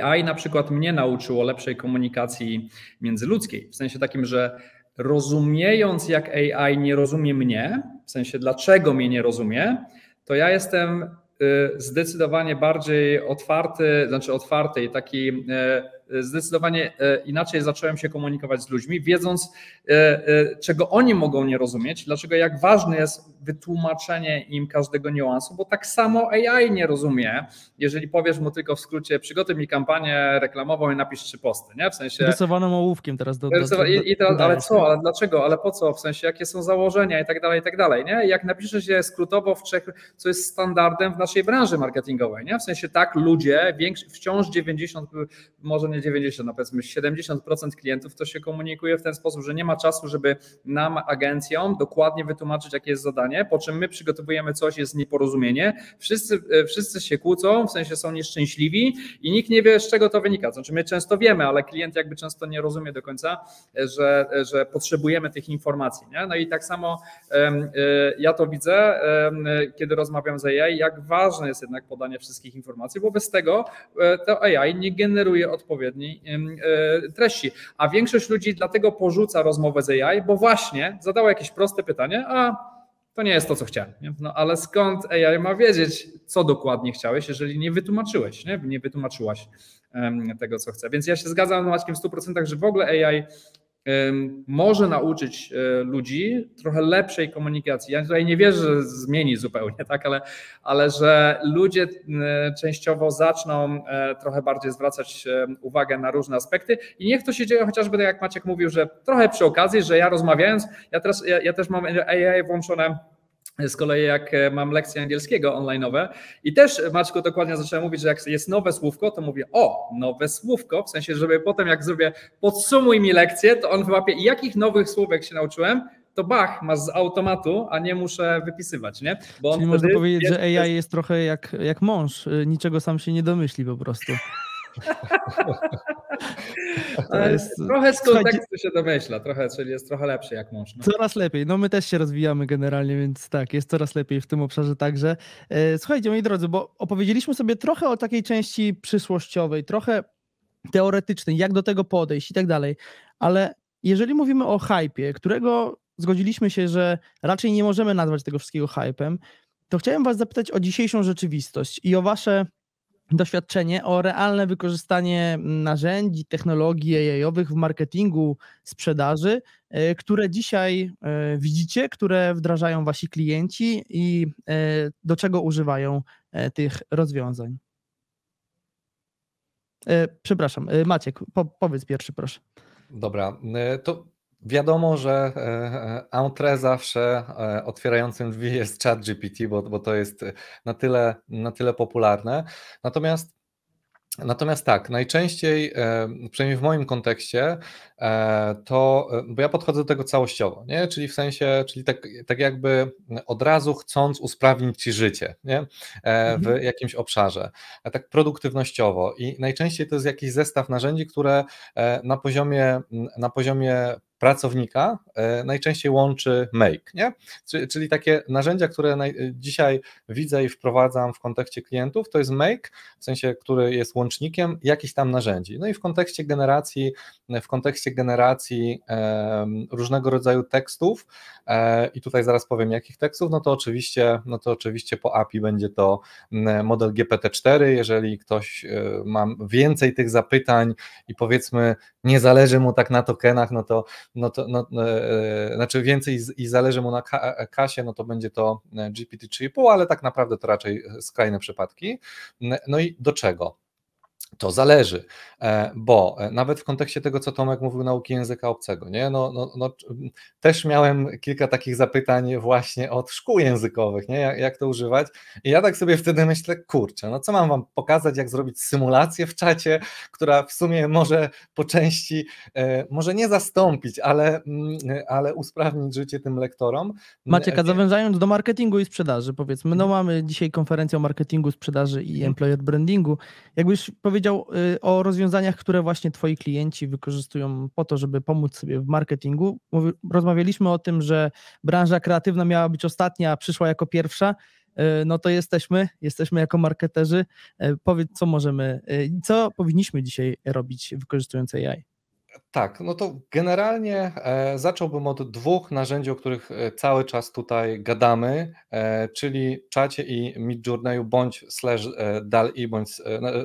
A I na przykład mnie nauczyło lepszej komunikacji międzyludzkiej, w sensie takim, że rozumiejąc jak A I nie rozumie mnie, w sensie dlaczego mnie nie rozumie, to ja jestem zdecydowanie bardziej otwarty, znaczy otwarty i taki zdecydowanie inaczej zacząłem się komunikować z ludźmi, wiedząc czego oni mogą nie rozumieć, dlaczego jak ważne jest wytłumaczenie im każdego niuansu, bo tak samo A I nie rozumie, jeżeli powiesz mu tylko w skrócie przygotuj mi kampanię reklamową i napisz trzy posty, nie? W sensie... Rysowaną ołówkiem teraz do... do, do, do, do i, i teraz, ale co, ale dlaczego, ale po co, w sensie jakie są założenia i tak dalej, i tak dalej, nie? I jak napiszesz je skrótowo w trzech, co jest standardem w naszej branży marketingowej, nie? W sensie tak ludzie, większy, wciąż dziewięćdziesiąt, może nie dziewięćdziesiąt, no powiedzmy siedemdziesiąt procent klientów to się komunikuje w ten sposób, że nie ma czasu, żeby nam, agencjom, dokładnie wytłumaczyć, jakie jest zadanie, po czym my przygotowujemy coś, jest nieporozumienie, wszyscy, wszyscy się kłócą, w sensie są nieszczęśliwi i nikt nie wie, z czego to wynika. Znaczy my często wiemy, ale klient jakby często nie rozumie do końca, że, że potrzebujemy tych informacji, nie? No i tak samo ja to widzę, kiedy rozmawiam z A I, jak ważne jest jednak podanie wszystkich informacji, bo bez tego to A I nie generuje odpowiedniej treści. A większość ludzi dlatego porzuca rozmowę z A I, bo właśnie zadała jakieś proste pytanie, a to nie jest to, co chciałem. Nie? No ale skąd A I ma wiedzieć, co dokładnie chciałeś, jeżeli nie wytłumaczyłeś, nie, nie wytłumaczyłaś um, tego, co chce. Więc ja się zgadzam z Maćkiem w stu procentach, że w ogóle A I um, może nauczyć um, ludzi trochę lepszej komunikacji. Ja tutaj nie wierzę, że zmieni zupełnie, tak, ale, ale że ludzie um, częściowo zaczną um, trochę bardziej zwracać um, uwagę na różne aspekty i niech to się dzieje chociażby tak, jak Maciek mówił, że trochę przy okazji, że ja rozmawiając, ja, teraz, ja, ja też mam A I włączone. Z kolei jak mam lekcje angielskiego online'owe i też Maćku dokładnie zacząłem mówić, że jak jest nowe słówko, to mówię o, nowe słówko, w sensie, żeby potem jak zrobię podsumuj mi lekcję, to on wyłapie jakich nowych słówek się nauczyłem, to bach, masz z automatu, a nie muszę wypisywać, nie? Bo on Czyli można powiedzieć, jest, że A I jest... jest trochę jak, jak mąż, niczego sam się nie domyśli po prostu. Jest... Trochę z kontekstu się domyśla, trochę, czyli jest trochę lepszy jak mąż. No. Coraz lepiej, no my też się rozwijamy generalnie, więc tak, jest coraz lepiej w tym obszarze także. Słuchajcie moi drodzy, bo opowiedzieliśmy sobie trochę o takiej części przyszłościowej, trochę teoretycznej, jak do tego podejść i tak dalej, ale jeżeli mówimy o hypie, którego zgodziliśmy się, że raczej nie możemy nazwać tego wszystkiego hypem, to chciałem was zapytać o dzisiejszą rzeczywistość i o wasze doświadczenie, o realne wykorzystanie narzędzi, technologii A I-owych w marketingu, sprzedaży, które dzisiaj widzicie, które wdrażają wasi klienci i do czego używają tych rozwiązań. Przepraszam, Maciek, po- powiedz pierwszy, proszę. Dobra, to wiadomo, że entre zawsze otwierającym drzwi jest ChatGPT, bo, bo to jest na tyle, na tyle popularne. Natomiast, natomiast tak, najczęściej, przynajmniej w moim kontekście, to, bo ja podchodzę do tego całościowo, nie? Czyli w sensie, czyli tak, tak jakby od razu chcąc usprawnić ci życie, nie? W jakimś obszarze, tak produktywnościowo i najczęściej to jest jakiś zestaw narzędzi, które na poziomie, na poziomie pracownika najczęściej łączy Make, nie? Czyli takie narzędzia, które dzisiaj widzę i wprowadzam w kontekście klientów, to jest Make, w sensie, który jest łącznikiem jakichś tam narzędzi. No i w kontekście generacji, w kontekście generacji e, różnego rodzaju tekstów e, i tutaj zaraz powiem jakich tekstów, no to oczywiście, no to oczywiście po A P I będzie to model G P T cztery, jeżeli ktoś e, ma więcej tych zapytań i powiedzmy nie zależy mu tak na tokenach, no to No to, no, e, znaczy więcej z, i zależy mu na ka- kasie, no to będzie to G P T trzy i pół, ale tak naprawdę to raczej skrajne przypadki. No i do czego? To zależy, bo nawet w kontekście tego, co Tomek mówił, nauki języka obcego, nie? No, no, no, też miałem kilka takich zapytań właśnie od szkół językowych, nie? Jak, jak to używać i ja tak sobie wtedy myślę, kurczę, no co mam wam pokazać, jak zrobić symulację w czacie, która w sumie może po części, może nie zastąpić, ale, ale usprawnić życie tym lektorom. Maciek, a zawężając do marketingu i sprzedaży, powiedzmy, no mamy dzisiaj konferencję o marketingu, sprzedaży i employer brandingu, jakbyś powiedział o rozwiązaniach, które właśnie twoi klienci wykorzystują po to, żeby pomóc sobie w marketingu. Rozmawialiśmy o tym, że branża kreatywna miała być ostatnia, a przyszła jako pierwsza. No to jesteśmy, jesteśmy jako marketerzy. Powiedz, co możemy, co powinniśmy dzisiaj robić wykorzystując A I? Tak, no to generalnie zacząłbym od dwóch narzędzi, o których cały czas tutaj gadamy, czyli czacie i Midjourneyu bądź slash dal i, bądź,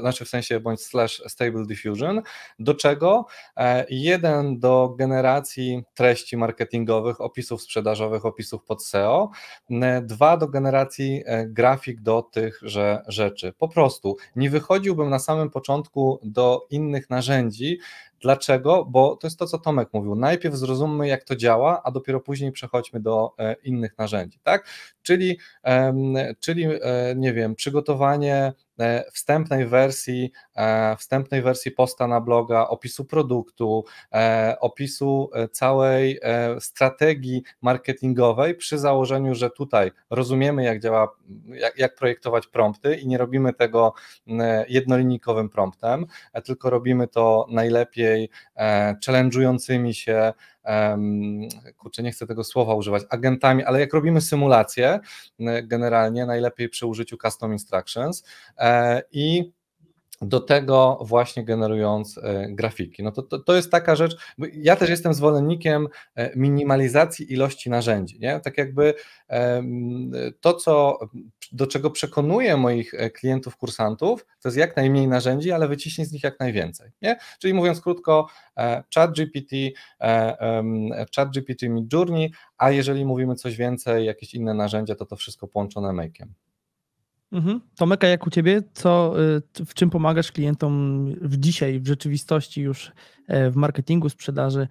znaczy w sensie bądź slash Stable Diffusion, do czego jeden do generacji treści marketingowych, opisów sprzedażowych, opisów pod S E O, dwa do generacji grafik do tychże rzeczy. Po prostu nie wychodziłbym na samym początku do innych narzędzi. Dlaczego? Bo to jest to, co Tomek mówił. Najpierw zrozummy, jak to działa, a dopiero później przechodźmy do e, innych narzędzi, tak? Czyli, e, czyli e, nie wiem, przygotowanie e, wstępnej wersji, e, wstępnej wersji posta na bloga, opisu produktu, e, opisu całej e, strategii marketingowej przy założeniu, że tutaj rozumiemy, jak działa, jak, jak projektować prompty i nie robimy tego e, jednolinijkowym promptem, e, tylko robimy to najlepiej challenge'ującymi się, kurczę, nie chcę tego słowa używać, agentami, ale jak robimy symulację generalnie, najlepiej przy użyciu custom instructions i do tego właśnie generując grafiki. No to, to, to jest taka rzecz, bo ja też jestem zwolennikiem minimalizacji ilości narzędzi, nie? Tak jakby to, co, do czego przekonuję moich klientów, kursantów, to jest jak najmniej narzędzi, ale wyciśnij z nich jak najwięcej, nie? Czyli mówiąc krótko, ChatGPT, ChatGPT Midjourney, a jeżeli mówimy coś więcej, jakieś inne narzędzia, to to wszystko połączone Make'em. Mhm. Tomek, a jak u Ciebie? Co, w czym pomagasz klientom w dzisiaj, w rzeczywistości już w marketingu, sprzedaży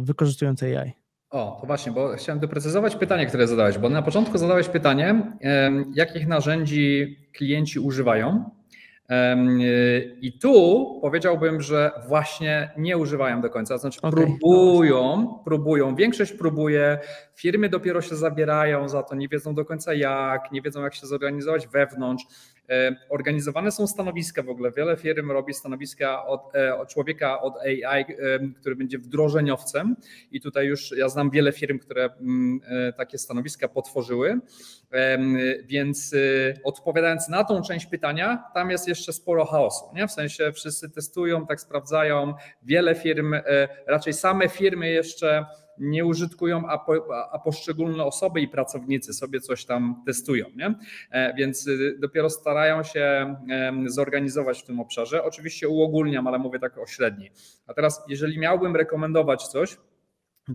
wykorzystując A I? O, to właśnie, bo chciałem doprecyzować pytanie, które zadałeś, bo na początku zadałeś pytanie, jakich narzędzi klienci używają i tu powiedziałbym, że właśnie nie używają do końca, znaczy okay, próbują, próbują, większość próbuje, firmy dopiero się zabierają za to, nie wiedzą do końca jak, nie wiedzą jak się zorganizować wewnątrz. Organizowane są stanowiska w ogóle, wiele firm robi stanowiska od, od człowieka, od A I, który będzie wdrożeniowcem i tutaj już ja znam wiele firm, które takie stanowiska potworzyły, więc odpowiadając na tą część pytania, tam jest jeszcze sporo chaosu, nie? W sensie wszyscy testują, tak sprawdzają, wiele firm, raczej same firmy jeszcze nie użytkują, a, po, a poszczególne osoby i pracownicy sobie coś tam testują, nie? Więc dopiero starają się zorganizować w tym obszarze. Oczywiście uogólniam, ale mówię tak o średniej. A teraz, jeżeli miałbym rekomendować coś,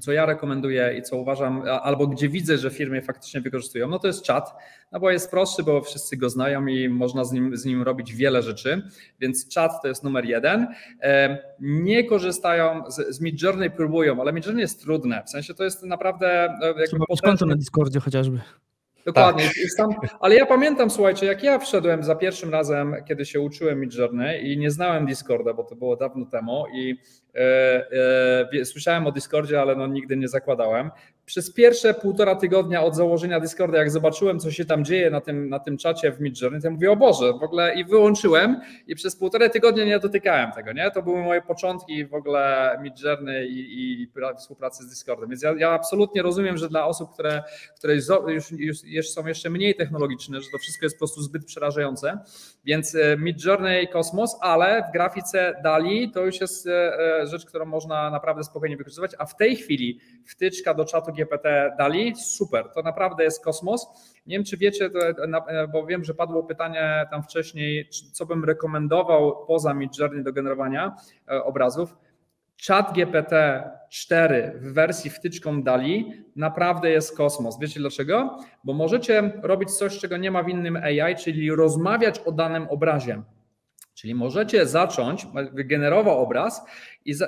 co ja rekomenduję i co uważam, albo gdzie widzę, że firmy faktycznie wykorzystują, no to jest czat, no bo jest prostszy, bo wszyscy go znają i można z nim, z nim robić wiele rzeczy, więc czat to jest numer jeden. Nie korzystają, z, z Midjourney próbują, ale Midjourney jest trudne, w sensie to jest naprawdę... Trzeba mieć konto na Discordzie chociażby. Dokładnie, tak. Tam, ale ja pamiętam, słuchajcie, jak ja wszedłem za pierwszym razem, kiedy się uczyłem Midjourney i nie znałem Discorda, bo to było dawno temu i e, e, słyszałem o Discordzie, ale no nigdy nie zakładałem. Przez pierwsze półtora tygodnia od założenia Discorda, jak zobaczyłem, co się tam dzieje na tym, na tym czacie w Midjourney, to mówię, o Boże, w ogóle i wyłączyłem i przez półtora tygodnia nie dotykałem tego, nie? To były moje początki w ogóle Midjourney i, i współpracy z Discordem, więc ja, ja absolutnie rozumiem, że dla osób, które, które już, już, już są jeszcze mniej technologiczne, że to wszystko jest po prostu zbyt przerażające, więc Midjourney, Kosmos, ale w grafice dal i to już jest rzecz, którą można naprawdę spokojnie wykorzystywać, a w tej chwili wtyczka do czatu G P T dal i, super, to naprawdę jest kosmos. Nie wiem, czy wiecie, bo wiem, że padło pytanie tam wcześniej, co bym rekomendował poza Midjourney do generowania obrazów. Czat G P T cztery w wersji wtyczką dal i naprawdę jest kosmos. Wiecie dlaczego? Bo możecie robić coś, czego nie ma w innym A I, czyli rozmawiać o danym obrazie. Czyli możecie zacząć, wygenerował obraz i za,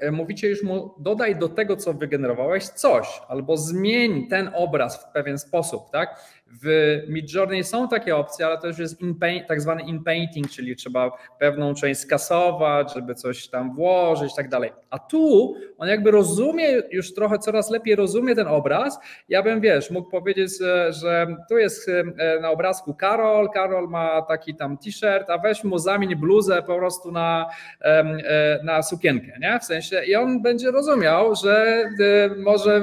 e, mówicie już mu, dodaj do tego, co wygenerowałeś coś, albo zmień ten obraz w pewien sposób, tak? W Midjourney są takie opcje, ale to już jest in paint, tak zwany inpainting, czyli trzeba pewną część skasować, żeby coś tam włożyć i tak dalej. A tu on jakby rozumie, już trochę coraz lepiej rozumie ten obraz. Ja bym, wiesz, mógł powiedzieć, że tu jest na obrazku Karol, Karol ma taki tam t-shirt, a weź mu zamień bluzę po prostu na, na super sukienkę, nie? W sensie i on będzie rozumiał, że może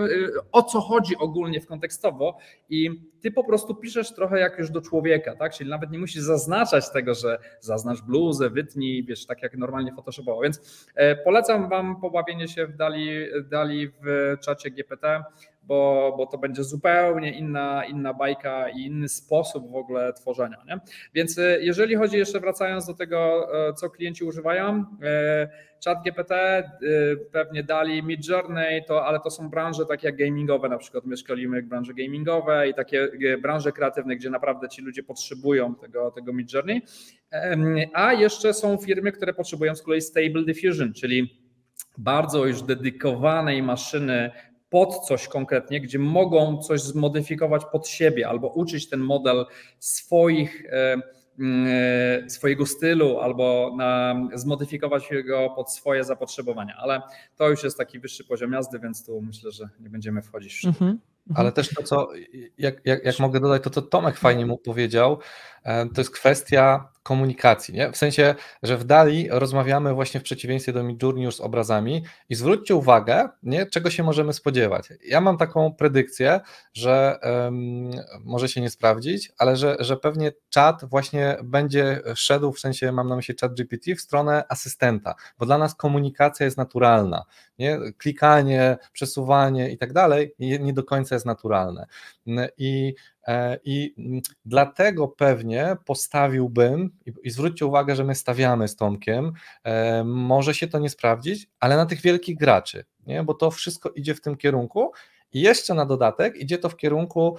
o co chodzi ogólnie w kontekstowo i ty po prostu piszesz trochę jak już do człowieka, tak? Czyli nawet nie musisz zaznaczać tego, że zaznacz bluzę, wytnij, wiesz, tak jak normalnie photoshopowo. Więc polecam wam pobawienie się w DALL-E, DALL-E w czacie G P T, bo, bo to będzie zupełnie inna, inna bajka i inny sposób w ogóle tworzenia, nie? Więc jeżeli chodzi, jeszcze wracając do tego, co klienci używają, Chat G P T, pewnie DALL-E, Midjourney, to, ale to są branże takie jak gamingowe, na przykład my szkolimy branże gamingowe i takie branże kreatywne, gdzie naprawdę ci ludzie potrzebują tego, tego Midjourney. A jeszcze są firmy, które potrzebują z kolei Stable Diffusion, czyli bardzo już dedykowanej maszyny pod coś konkretnie, gdzie mogą coś zmodyfikować pod siebie albo uczyć ten model swoich, swojego stylu albo na, zmodyfikować go pod swoje zapotrzebowania, ale to już jest taki wyższy poziom jazdy, więc tu myślę, że nie będziemy wchodzić w szczegóły. Mhm. Ale też to, co jak, jak, jak mogę dodać, to co Tomek fajnie mu powiedział, to jest kwestia komunikacji, nie? W sensie, że w DALL-E rozmawiamy właśnie w przeciwieństwie do Midjourney już z obrazami i zwróćcie uwagę, nie? Czego się możemy spodziewać. Ja mam taką predykcję, że um, może się nie sprawdzić, ale że, że pewnie czat właśnie będzie szedł, w sensie mam na myśli ChatGPT, w stronę asystenta, bo dla nas komunikacja jest naturalna, nie? Klikanie, przesuwanie i tak dalej nie do końca jest naturalne. I I dlatego pewnie postawiłbym, i zwróćcie uwagę, że my stawiamy z Tomkiem, może się to nie sprawdzić, ale na tych wielkich graczy, nie? Bo to wszystko idzie w tym kierunku i jeszcze na dodatek idzie to w kierunku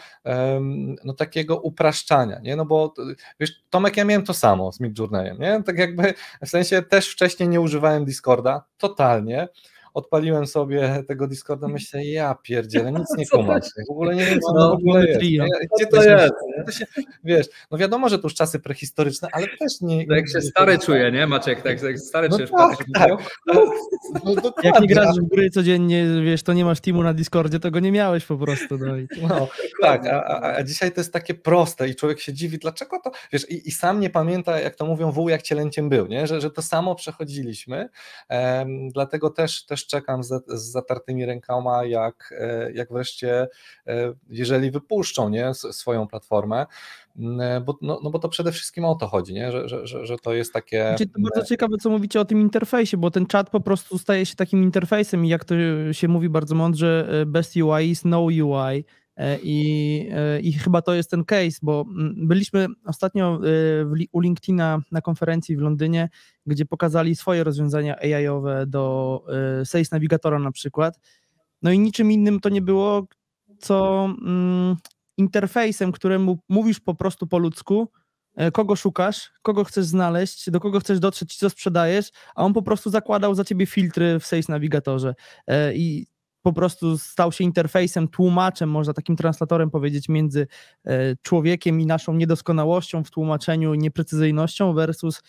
no, takiego upraszczania, nie? No bo wiesz, Tomek, ja miałem to samo z Midjourneyem, nie? Tak jakby w sensie też wcześniej nie używałem Discorda, totalnie. Odpaliłem sobie tego Discorda, myślę, ja pierdzielę, nic nie kumać. W ogóle nie wiem, co no, w ogóle jest. Nie, gdzie to, to jest? To się, wiesz, no wiadomo, że to już czasy prehistoryczne, ale też nie... Tak się stary czuje, nie Maciek? Tak, tak stary no czujesz. Tak, tak. No, no, jak nie grasz w gry codziennie, wiesz, to nie masz teamu na Discordzie, to go nie miałeś po prostu. No, i... no tak, a, a dzisiaj to jest takie proste i człowiek się dziwi, dlaczego to... Wiesz, i, i sam nie pamięta, jak to mówią, wół jak cielęciem był, nie? Że, że to samo przechodziliśmy, um, dlatego też, też czekam z zatartymi rękoma, jak, jak wreszcie, jeżeli wypuszczą, nie, swoją platformę, bo, no, no bo to przede wszystkim o to chodzi, nie? Że, że, że to jest takie... Znaczy, to bardzo ciekawe, co mówicie o tym interfejsie, bo ten czat po prostu staje się takim interfejsem i jak to się mówi bardzo mądrze, best U I is no U I. I, I chyba to jest ten case, bo byliśmy ostatnio w, u LinkedIna na konferencji w Londynie, gdzie pokazali swoje rozwiązania A I-owe do Sales Navigatora na przykład. No i niczym innym to nie było, co mm, interfejsem, któremu mówisz po prostu po ludzku, kogo szukasz, kogo chcesz znaleźć, do kogo chcesz dotrzeć, co sprzedajesz, a on po prostu zakładał za ciebie filtry w Sales Navigatorze. I po prostu stał się interfejsem, tłumaczem, można takim translatorem powiedzieć, między człowiekiem i naszą niedoskonałością w tłumaczeniu, nieprecyzyjnością versus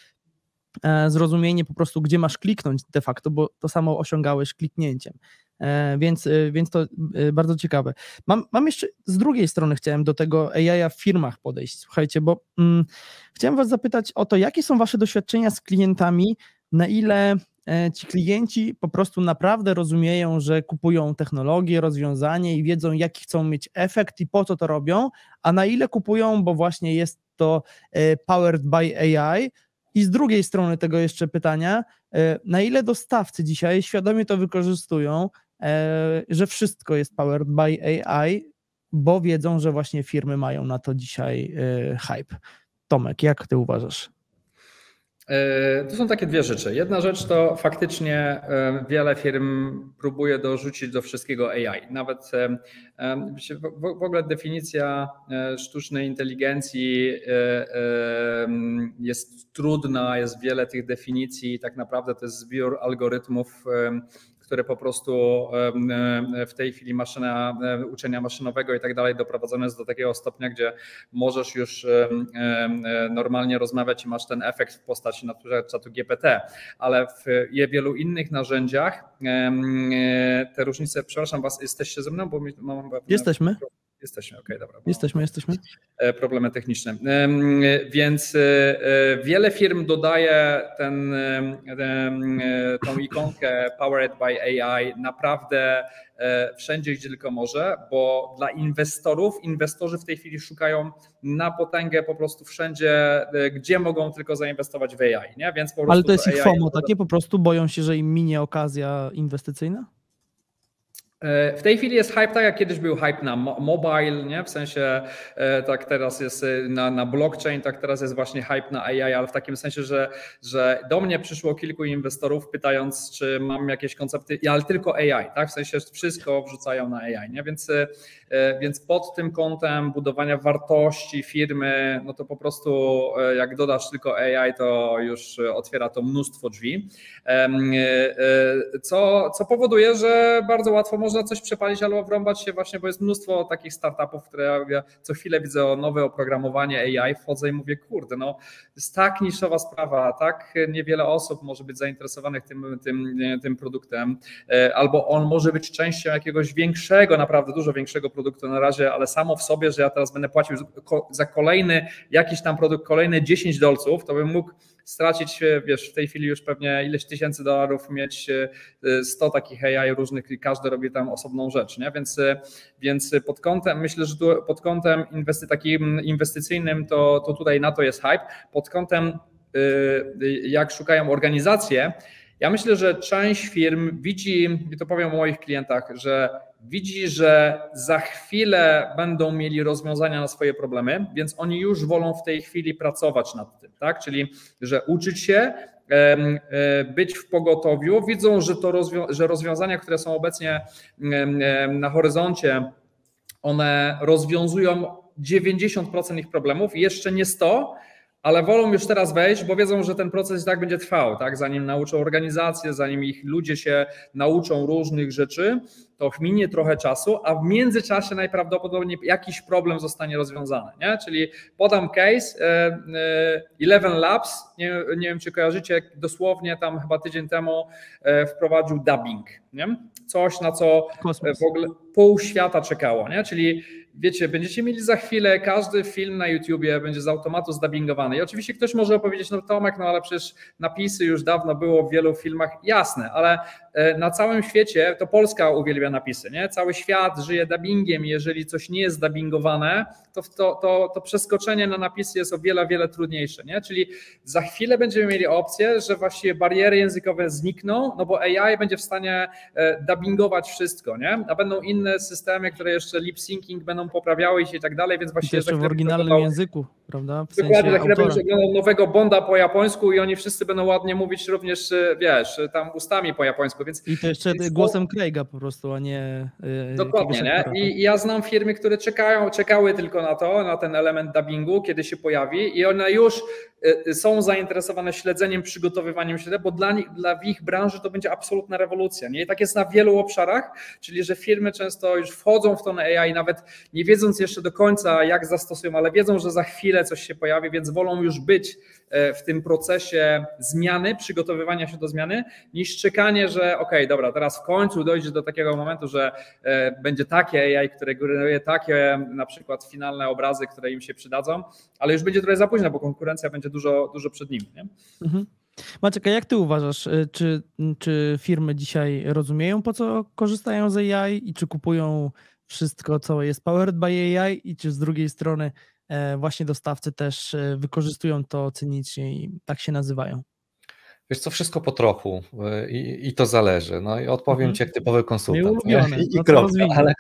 zrozumienie po prostu, gdzie masz kliknąć de facto, bo to samo osiągałeś kliknięciem. Więc, więc to bardzo ciekawe. Mam, mam jeszcze z drugiej strony chciałem do tego A I w firmach podejść, słuchajcie, bo mm, chciałem was zapytać o to, jakie są wasze doświadczenia z klientami, na ile ci klienci po prostu naprawdę rozumieją, że kupują technologię, rozwiązanie i wiedzą, jaki chcą mieć efekt i po co to robią, a na ile kupują, bo właśnie jest to powered by A I. I z drugiej strony tego jeszcze pytania, na ile dostawcy dzisiaj świadomie to wykorzystują, że wszystko jest powered by A I, bo wiedzą, że właśnie firmy mają na to dzisiaj hype. Tomek, jak ty uważasz? To są takie dwie rzeczy. Jedna rzecz to faktycznie wiele firm próbuje dorzucić do wszystkiego A I. Nawet w ogóle definicja sztucznej inteligencji jest trudna, jest wiele tych definicji. Tak naprawdę to jest zbiór algorytmów, które po prostu w tej chwili maszyna uczenia maszynowego i tak dalej doprowadzone jest do takiego stopnia, gdzie możesz już normalnie rozmawiać i masz ten efekt w postaci na przykład czatu G P T, ale w wielu innych narzędziach te różnice, przepraszam was, jesteście ze mną? Bo mam... Jesteśmy. Jesteśmy, okej, okay, dobra. Jesteśmy, jesteśmy. Problemy techniczne. Więc wiele firm dodaje ten, tą ikonkę Powered by A I naprawdę wszędzie, gdzie tylko może, bo dla inwestorów, inwestorzy w tej chwili szukają na potęgę po prostu wszędzie, gdzie mogą tylko zainwestować w A I. Nie? Więc po Ale to jest to ich FOMO, takie po prostu boją się, że im minie okazja inwestycyjna? W tej chwili jest hype, tak jak kiedyś był hype na mobile, nie? W sensie tak teraz jest na, na blockchain, tak teraz jest właśnie hype na A I, ale w takim sensie, że, że do mnie przyszło kilku inwestorów pytając, czy mam jakieś koncepty, ale tylko A I, tak? W sensie wszystko wrzucają na A I, nie? Więc, więc pod tym kątem budowania wartości firmy, no to po prostu jak dodasz tylko A I, to już otwiera to mnóstwo drzwi, co, co powoduje, że bardzo łatwo można coś przepalić albo wrąbać się właśnie, bo jest mnóstwo takich startupów, które ja co chwilę widzę nowe oprogramowanie A I, wchodzę i mówię, kurde, no jest tak niszowa sprawa, tak niewiele osób może być zainteresowanych tym, tym, tym produktem, albo on może być częścią jakiegoś większego, naprawdę dużo większego produktu na razie, ale samo w sobie, że ja teraz będę płacił za kolejny jakiś tam produkt, kolejne dziesięć dolców, to bym mógł stracić, wiesz, w tej chwili już pewnie ileś tysięcy dolarów, mieć sto takich A I różnych i każdy robi tam osobną rzecz, nie? Więc, więc pod kątem, myślę, że tu, pod kątem inwesty, takim inwestycyjnym to, to tutaj na to jest hype. Pod kątem jak szukają organizacje, ja myślę, że część firm widzi, i to powiem o moich klientach, że widzi, że za chwilę będą mieli rozwiązania na swoje problemy, więc oni już wolą w tej chwili pracować nad tym, tak? Czyli że uczyć się, być w pogotowiu, widzą, że, to rozwią- że rozwiązania, które są obecnie na horyzoncie, one rozwiązują dziewięćdziesiąt procent ich problemów, jeszcze nie sto procent, ale wolą już teraz wejść, bo wiedzą, że ten proces i tak będzie trwał, tak? Zanim nauczą organizację, zanim ich ludzie się nauczą różnych rzeczy, to minie trochę czasu, a w międzyczasie najprawdopodobniej jakiś problem zostanie rozwiązany, nie? Czyli podam case ElevenLabs, nie, nie wiem, czy kojarzycie, dosłownie tam chyba tydzień temu wprowadził dubbing, nie? Coś, na co w ogóle pół świata czekało, nie? Czyli wiecie, będziecie mieli za chwilę, każdy film na YouTubie będzie z automatu zdubbingowany. I oczywiście ktoś może opowiedzieć, no Tomek, no ale przecież napisy już dawno było w wielu filmach, jasne, ale na całym świecie, to Polska uwielbia napisy, nie? Cały świat żyje dubbingiem, jeżeli coś nie jest dubbingowane, to, to, to, to przeskoczenie na napisy jest o wiele, wiele trudniejsze, nie? Czyli za chwilę będziemy mieli opcję, że właściwie bariery językowe znikną, no bo A I będzie w stanie dubbingować wszystko, nie? A będą inne systemy, które jeszcze lip-syncing będą poprawiały się i tak dalej, więc właśnie... Jeszcze w oryginalnym to... języku, prawda? W sensie dokładnie, za chwilę będziesz oglądał nowego Bonda po japońsku i oni wszyscy będą ładnie mówić również, wiesz, tam ustami po japońsku, więc... I to jeszcze więc... głosem Craiga po prostu, a nie... Dokładnie, nie? I ja znam firmy, które czekają, czekały tylko na to, na ten element dubbingu, kiedy się pojawi i one już są zainteresowane śledzeniem, przygotowywaniem się, bo dla nich, dla ich branży to będzie absolutna rewolucja, nie? I tak jest na wielu obszarach, czyli że firmy często już wchodzą w to A I, nawet nie wiedząc jeszcze do końca, jak zastosują, ale wiedzą, że za chwilę coś się pojawi, więc wolą już być w tym procesie zmiany, przygotowywania się do zmiany, niż czekanie, że okej, okay, dobra, teraz w końcu dojdzie do takiego momentu, że będzie takie A I, które generuje takie na przykład finalne obrazy, które im się przydadzą, ale już będzie trochę za późno, bo konkurencja będzie dużo, dużo przed nimi. Nie? Mhm. Maciek, a jak ty uważasz, czy, czy firmy dzisiaj rozumieją, po co korzystają z A I i czy kupują wszystko, co jest powered by A I i czy z drugiej strony właśnie dostawcy też wykorzystują to cynicznie i tak się nazywają? Wiesz co, wszystko po trochu i, i to zależy. No i odpowiem mm-hmm. ci jak typowy konsultant. Ulubione, I, i krok, ale,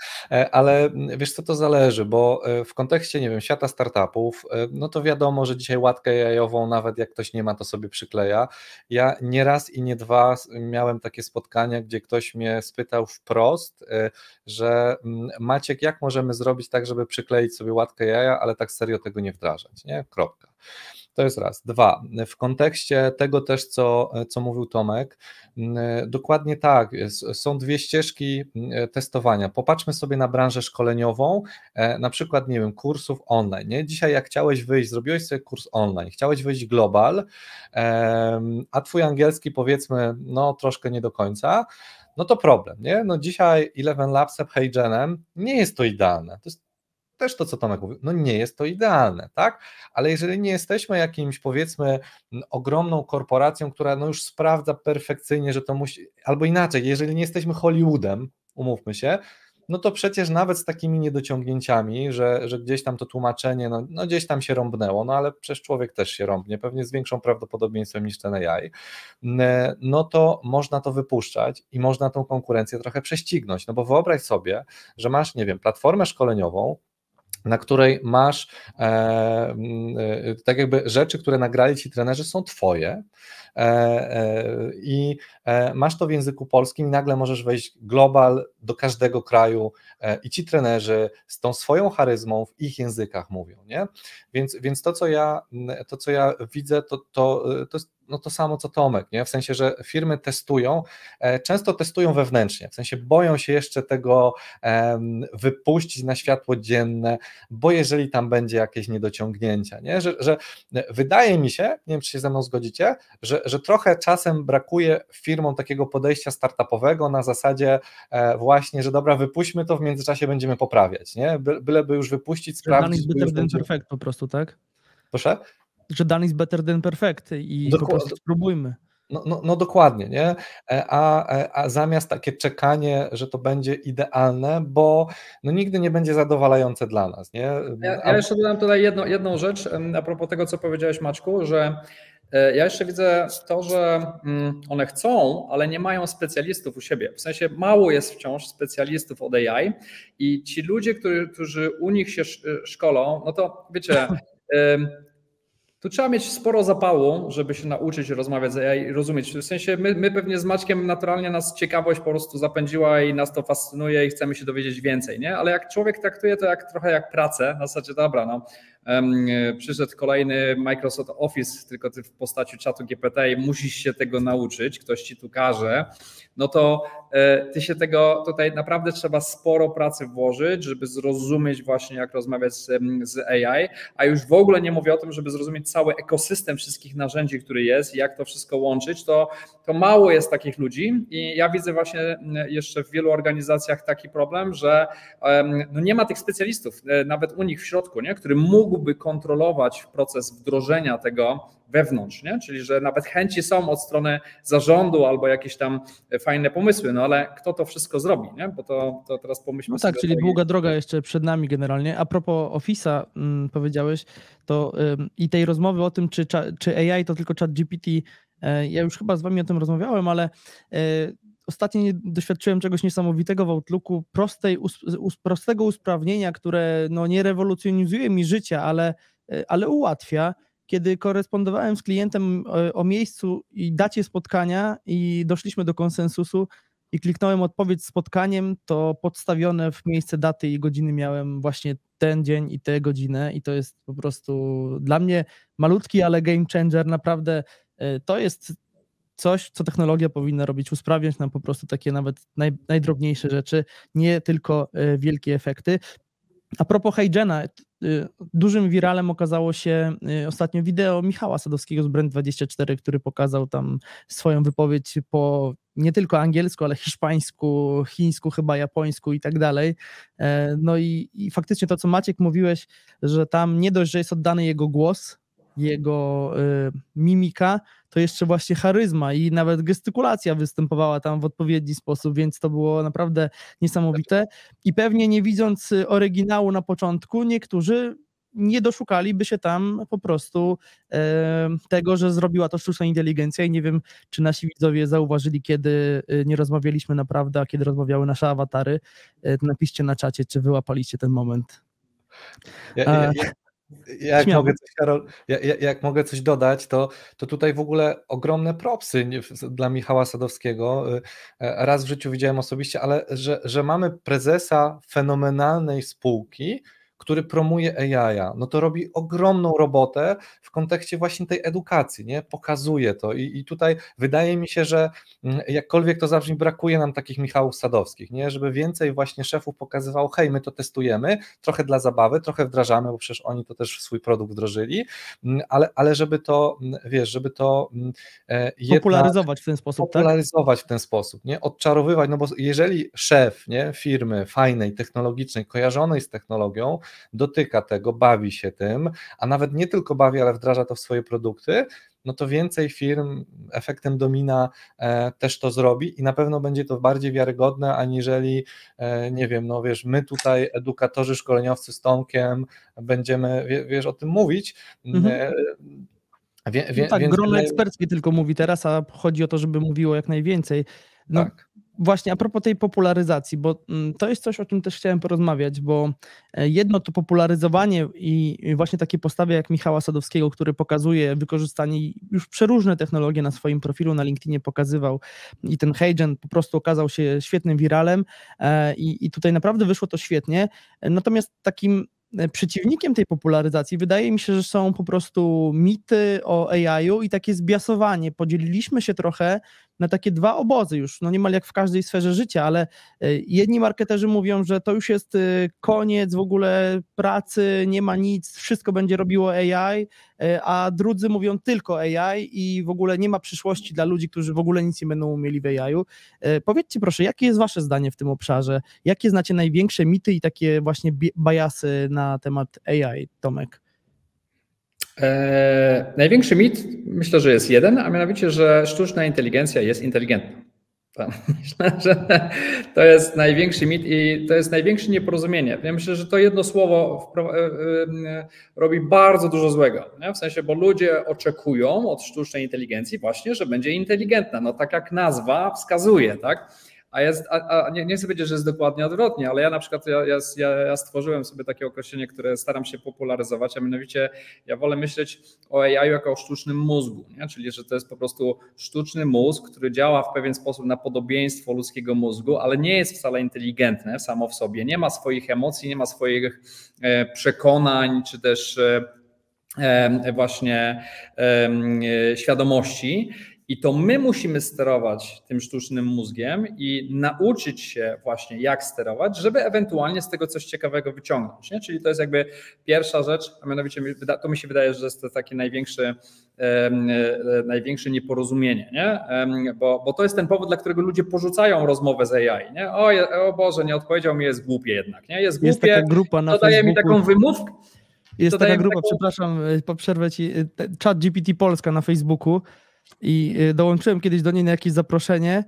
ale wiesz co, to zależy, bo w kontekście, nie wiem, świata startupów, no to wiadomo, że dzisiaj łatkę jajową, nawet jak ktoś nie ma, to sobie przykleja. Ja nie raz i nie dwa miałem takie spotkania, gdzie ktoś mnie spytał wprost, że Maciek, jak możemy zrobić tak, żeby przykleić sobie łatkę jaja, ale tak serio tego nie wdrażać, nie? Kropka. To jest raz. Dwa, w kontekście tego też, co, co mówił Tomek, dokładnie tak, są dwie ścieżki testowania. Popatrzmy sobie na branżę szkoleniową, na przykład, nie wiem, kursów online. Nie? Dzisiaj jak chciałeś wyjść, zrobiłeś sobie kurs online, chciałeś wyjść global, a twój angielski powiedzmy, no troszkę nie do końca, no to problem, nie? No dzisiaj ElevenLabs z HeyGenem nie jest to idealne, to jest też to, co Tomek mówił, no nie jest to idealne, tak? Ale jeżeli nie jesteśmy jakimś, powiedzmy, ogromną korporacją, która no już sprawdza perfekcyjnie, że to musi, albo inaczej, jeżeli nie jesteśmy Hollywoodem, umówmy się, no to przecież nawet z takimi niedociągnięciami, że, że gdzieś tam to tłumaczenie, no, no gdzieś tam się rąbnęło, no ale przecież człowiek też się rąbnie, pewnie z większą prawdopodobieństwem niż ten A I, no to można to wypuszczać i można tą konkurencję trochę prześcignąć, no bo wyobraź sobie, że masz, nie wiem, platformę szkoleniową, na której masz e, e, tak jakby rzeczy, które nagrali ci trenerzy, są twoje e, e, i e, masz to w języku polskim i nagle możesz wejść global do każdego kraju e, i ci trenerzy z tą swoją charyzmą w ich językach mówią, nie? Więc, więc to, co ja, to, co ja widzę, to, to, to jest no to samo co Tomek, nie? W sensie, że firmy testują, często testują wewnętrznie, w sensie boją się jeszcze tego wypuścić na światło dzienne, bo jeżeli tam będzie jakieś niedociągnięcia, nie? Że, że wydaje mi się, nie wiem, czy się ze mną zgodzicie, że, że trochę czasem brakuje firmom takiego podejścia startupowego na zasadzie właśnie, że dobra, wypuśćmy to, w międzyczasie będziemy poprawiać, nie? Byleby już wypuścić, sprawdzić. Znany jest ten perfekt po prostu, tak? Proszę? Że done is better than perfect i Dokładnie. po prostu spróbujmy. No, no, no dokładnie, nie? A, a zamiast takie czekanie, że to będzie idealne, bo no nigdy nie będzie zadowalające dla nas, nie? Ja, ja jeszcze dodam tutaj jedno, jedną rzecz a propos tego, co powiedziałeś, Maćku, że ja jeszcze widzę to, że one chcą, ale nie mają specjalistów u siebie. W sensie mało jest wciąż specjalistów od A I i ci ludzie, którzy, którzy u nich się szkolą, no to wiecie... Tu trzeba mieć sporo zapału, żeby się nauczyć rozmawiać z A I i rozumieć. W sensie my, my pewnie z Maćkiem naturalnie nas ciekawość po prostu zapędziła i nas to fascynuje i chcemy się dowiedzieć więcej, nie? Ale jak człowiek traktuje to jak, trochę jak pracę, na zasadzie dobra, no, um, przyszedł kolejny Microsoft Office, tylko ty w postaci czatu G P T i musisz się tego nauczyć, ktoś ci tu każe, no to y, ty się tego, tutaj naprawdę trzeba sporo pracy włożyć, żeby zrozumieć właśnie jak rozmawiać z, z A I, a już w ogóle nie mówię o tym, żeby zrozumieć cały ekosystem wszystkich narzędzi, który jest i jak to wszystko łączyć, to, to mało jest takich ludzi i ja widzę właśnie jeszcze w wielu organizacjach taki problem, że no nie ma tych specjalistów, nawet u nich w środku, nie? Który mógłby kontrolować proces wdrożenia tego wewnątrz, nie? Czyli że nawet chęci są od strony zarządu albo jakieś tam fajne pomysły, no ale kto to wszystko zrobi, nie? Bo to, to teraz pomyślmy no tak, sobie... czyli długa droga jeszcze przed nami generalnie. A propos Office'a mm, powiedziałeś to ym, i tej rozmowy o tym, czy, czy A I to tylko ChatGPT, y, ja już chyba z wami o tym rozmawiałem, ale y, ostatnio doświadczyłem czegoś niesamowitego w Outlooku, prostej, us, us, prostego usprawnienia, które no, nie rewolucjonizuje mi życia, ale, y, ale ułatwia. Kiedy korespondowałem z klientem o miejscu i dacie spotkania i doszliśmy do konsensusu i kliknąłem odpowiedź z spotkaniem, to podstawione w miejsce daty i godziny miałem właśnie ten dzień i tę godzinę i to jest po prostu dla mnie malutki, ale game changer, naprawdę to jest coś, co technologia powinna robić, usprawniać nam po prostu takie nawet naj, najdrobniejsze rzeczy, nie tylko wielkie efekty. A propos HeyGena, dużym wiralem okazało się ostatnio wideo Michała Sadowskiego z Brand dwadzieścia cztery, który pokazał tam swoją wypowiedź po nie tylko angielsku, ale hiszpańsku, chińsku, chyba japońsku i tak dalej. No i, i faktycznie to, co Maciek mówiłeś, że tam nie dość, że jest oddany jego głos, jego y, mimika, to jeszcze właśnie charyzma i nawet gestykulacja występowała tam w odpowiedni sposób, więc to było naprawdę niesamowite i pewnie nie widząc oryginału na początku, niektórzy nie doszukaliby się tam po prostu y, tego, że zrobiła to sztuczna inteligencja i nie wiem, czy nasi widzowie zauważyli, kiedy nie rozmawialiśmy naprawdę, a kiedy rozmawiały nasze awatary. Y, napiszcie na czacie, czy wyłapaliście ten moment. Ja, ja, ja. Jak mogę, coś, Karol, jak, jak mogę coś dodać, to, to tutaj w ogóle ogromne propsy dla Michała Sadowskiego. Raz w życiu widziałem osobiście, ale że, że mamy prezesa fenomenalnej spółki, który promuje A I-a, no to robi ogromną robotę w kontekście właśnie tej edukacji, nie? Pokazuje to i, i tutaj wydaje mi się, że jakkolwiek to zawsze brakuje nam takich Michałów Sadowskich, nie? Żeby więcej właśnie szefów pokazywało, hej, my to testujemy, trochę dla zabawy, trochę wdrażamy, bo przecież oni to też w swój produkt wdrożyli, ale, ale żeby to, wiesz, żeby to popularyzować w ten sposób, popularyzować tak? w ten sposób, nie? Odczarowywać, no bo jeżeli szef, nie? Firmy fajnej, technologicznej, kojarzonej z technologią, dotyka tego, bawi się tym, a nawet nie tylko bawi, ale wdraża to w swoje produkty, no to więcej firm efektem domina e, też to zrobi i na pewno będzie to bardziej wiarygodne, aniżeli, e, nie wiem, no wiesz, my tutaj edukatorzy, szkoleniowcy z Tomkiem będziemy, wie, wiesz, o tym mówić. Mhm. E, wie, wie, no tak, więc... grono eksperckie tylko mówi teraz, a chodzi o to, żeby mówiło jak najwięcej. No, tak. Właśnie a propos tej popularyzacji, bo to jest coś, o czym też chciałem porozmawiać, bo jedno to popularyzowanie i właśnie takie postawy jak Michała Sadowskiego, który pokazuje wykorzystanie już przeróżne technologie na swoim profilu, na LinkedInie pokazywał i ten HeyGen po prostu okazał się świetnym wiralem i, i tutaj naprawdę wyszło to świetnie, natomiast takim przeciwnikiem tej popularyzacji wydaje mi się, że są po prostu mity o A I-u i takie zbiasowanie. Podzieliliśmy się trochę na takie dwa obozy już, no niemal jak w każdej sferze życia, ale jedni marketerzy mówią, że to już jest koniec w ogóle pracy, nie ma nic, wszystko będzie robiło A I, a drudzy mówią tylko A I i w ogóle nie ma przyszłości dla ludzi, którzy w ogóle nic nie będą umieli w A I-u. Powiedzcie proszę, jakie jest wasze zdanie w tym obszarze? Jakie znacie największe mity i takie właśnie bajasy na temat A I, Tomek? Eee, największy mit myślę, że jest jeden, a mianowicie, że sztuczna inteligencja jest inteligentna. To, myślę, że to jest największy mit i to jest największe nieporozumienie. Ja myślę, że to jedno słowo robi bardzo dużo złego, nie? W sensie, bo ludzie oczekują od sztucznej inteligencji właśnie, że będzie inteligentna, no tak jak nazwa wskazuje, tak? A, jest, a, a nie, nie chcę powiedzieć, że jest dokładnie odwrotnie, ale ja na przykład ja, ja, ja stworzyłem sobie takie określenie, które staram się popularyzować, a mianowicie ja wolę myśleć o A I jako o sztucznym mózgu, nie? Czyli że to jest po prostu sztuczny mózg, który działa w pewien sposób na podobieństwo ludzkiego mózgu, ale nie jest wcale inteligentne samo w sobie, nie ma swoich emocji, nie ma swoich przekonań czy też właśnie świadomości. I to my musimy sterować tym sztucznym mózgiem i nauczyć się właśnie jak sterować, żeby ewentualnie z tego coś ciekawego wyciągnąć, nie? Czyli to jest jakby pierwsza rzecz, a mianowicie to mi się wydaje, że jest to takie największe, e, największe nieporozumienie, nie? E, bo, bo to jest ten powód, dla którego ludzie porzucają rozmowę z A I, nie? O, o Boże, nie odpowiedział mi, jest głupie jednak, nie? Jest głupie, jest taka grupa na to daje Facebooku. Mi taką wymówkę. Jest taka grupa, taką... przepraszam, po przerwę ci, ChatGPT Polska na Facebooku. I dołączyłem kiedyś do niej na jakieś zaproszenie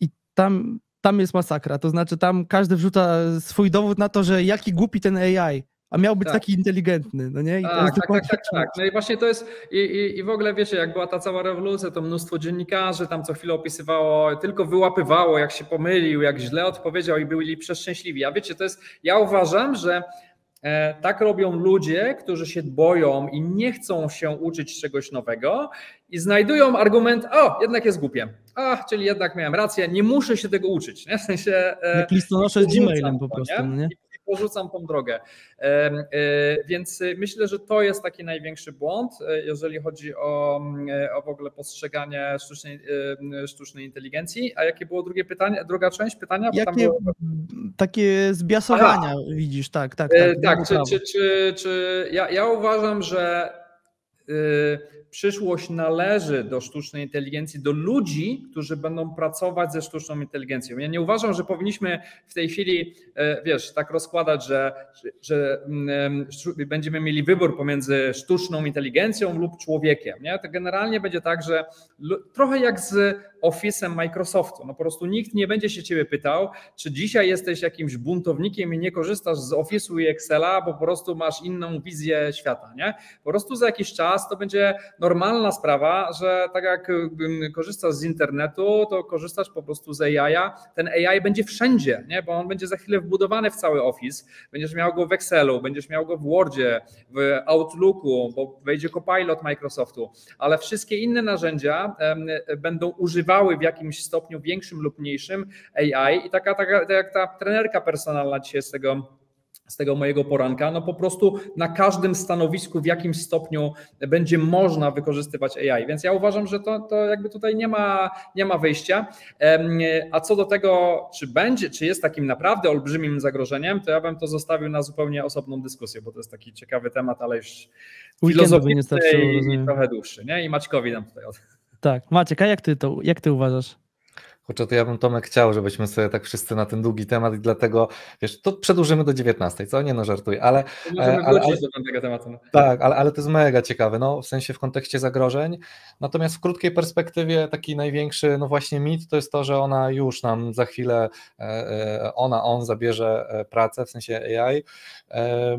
i tam, tam jest masakra, to znaczy tam każdy wrzuca swój dowód na to, że jaki głupi ten A I, a miał być tak. taki inteligentny, no nie? I tak, to jest tak, tak, tak, tak, no i właśnie to jest, i, i, i w ogóle wiecie, jak była ta cała rewolucja, to mnóstwo dziennikarzy tam co chwilę opisywało, tylko wyłapywało, jak się pomylił, jak źle odpowiedział i byli przeszczęśliwi, a wiecie, to jest, ja uważam, że tak robią ludzie, którzy się boją i nie chcą się uczyć czegoś nowego i znajdują argument, o, jednak jest głupie, ach, czyli jednak miałem rację, nie muszę się tego uczyć, nie? W sensie... Jak listonosze z Gmailem po prostu, nie? nie? I porzucam tą drogę. Więc myślę, że to jest taki największy błąd, jeżeli chodzi o, o w ogóle postrzeganie sztucznej, sztucznej inteligencji. A jakie było drugie pytanie, druga część pytania? Bo jakie, tam było... Takie zbiasowania Aha. widzisz, tak, tak. Tak, tak czy, czy, czy, czy ja, ja uważam, że przyszłość należy do sztucznej inteligencji, do ludzi, którzy będą pracować ze sztuczną inteligencją. Ja nie uważam, że powinniśmy w tej chwili, wiesz, tak rozkładać, że, że będziemy mieli wybór pomiędzy sztuczną inteligencją lub człowiekiem, nie? To generalnie będzie tak, że trochę jak z Office'em Microsoftu, no po prostu nikt nie będzie się ciebie pytał, czy dzisiaj jesteś jakimś buntownikiem i nie korzystasz z Office'u i Excela, bo po prostu masz inną wizję świata, nie? Po prostu za jakiś czas to będzie normalna sprawa, że tak jak korzystasz z internetu, to korzystasz po prostu z A I-a. Ten A I będzie wszędzie, nie? Bo on będzie za chwilę wbudowany w cały Office. Będziesz miał go w Excelu, będziesz miał go w Wordzie, w Outlooku, bo wejdzie Copilot Microsoftu, ale wszystkie inne narzędzia będą używały w jakimś stopniu większym lub mniejszym A I i taka, taka tak jak ta trenerka personalna dzisiaj z tego z tego mojego poranka, no po prostu na każdym stanowisku w jakimś stopniu będzie można wykorzystywać A I, więc ja uważam, że to, to jakby tutaj nie ma, nie ma wyjścia, a co do tego, czy będzie, czy jest takim naprawdę olbrzymim zagrożeniem, to ja bym to zostawił na zupełnie osobną dyskusję, bo to jest taki ciekawy temat, ale już filozoficzny i trochę dłuższy, nie? I Maćkowi nam tutaj od... Tak, Maciek, a jak ty to, jak ty uważasz? Kurczę, to ja bym, Tomek, chciał, żebyśmy sobie tak wszyscy na ten długi temat i dlatego, wiesz, to przedłużymy do dziewiętnastej, co? Nie no, żartuj, ale... Możemy ale, wrócić ale, do tego tematu. Tak, ale, ale to jest mega ciekawe, no, w sensie w kontekście zagrożeń, natomiast w krótkiej perspektywie taki największy, no właśnie mit to jest to, że ona już nam za chwilę, ona, on zabierze pracę, w sensie A I,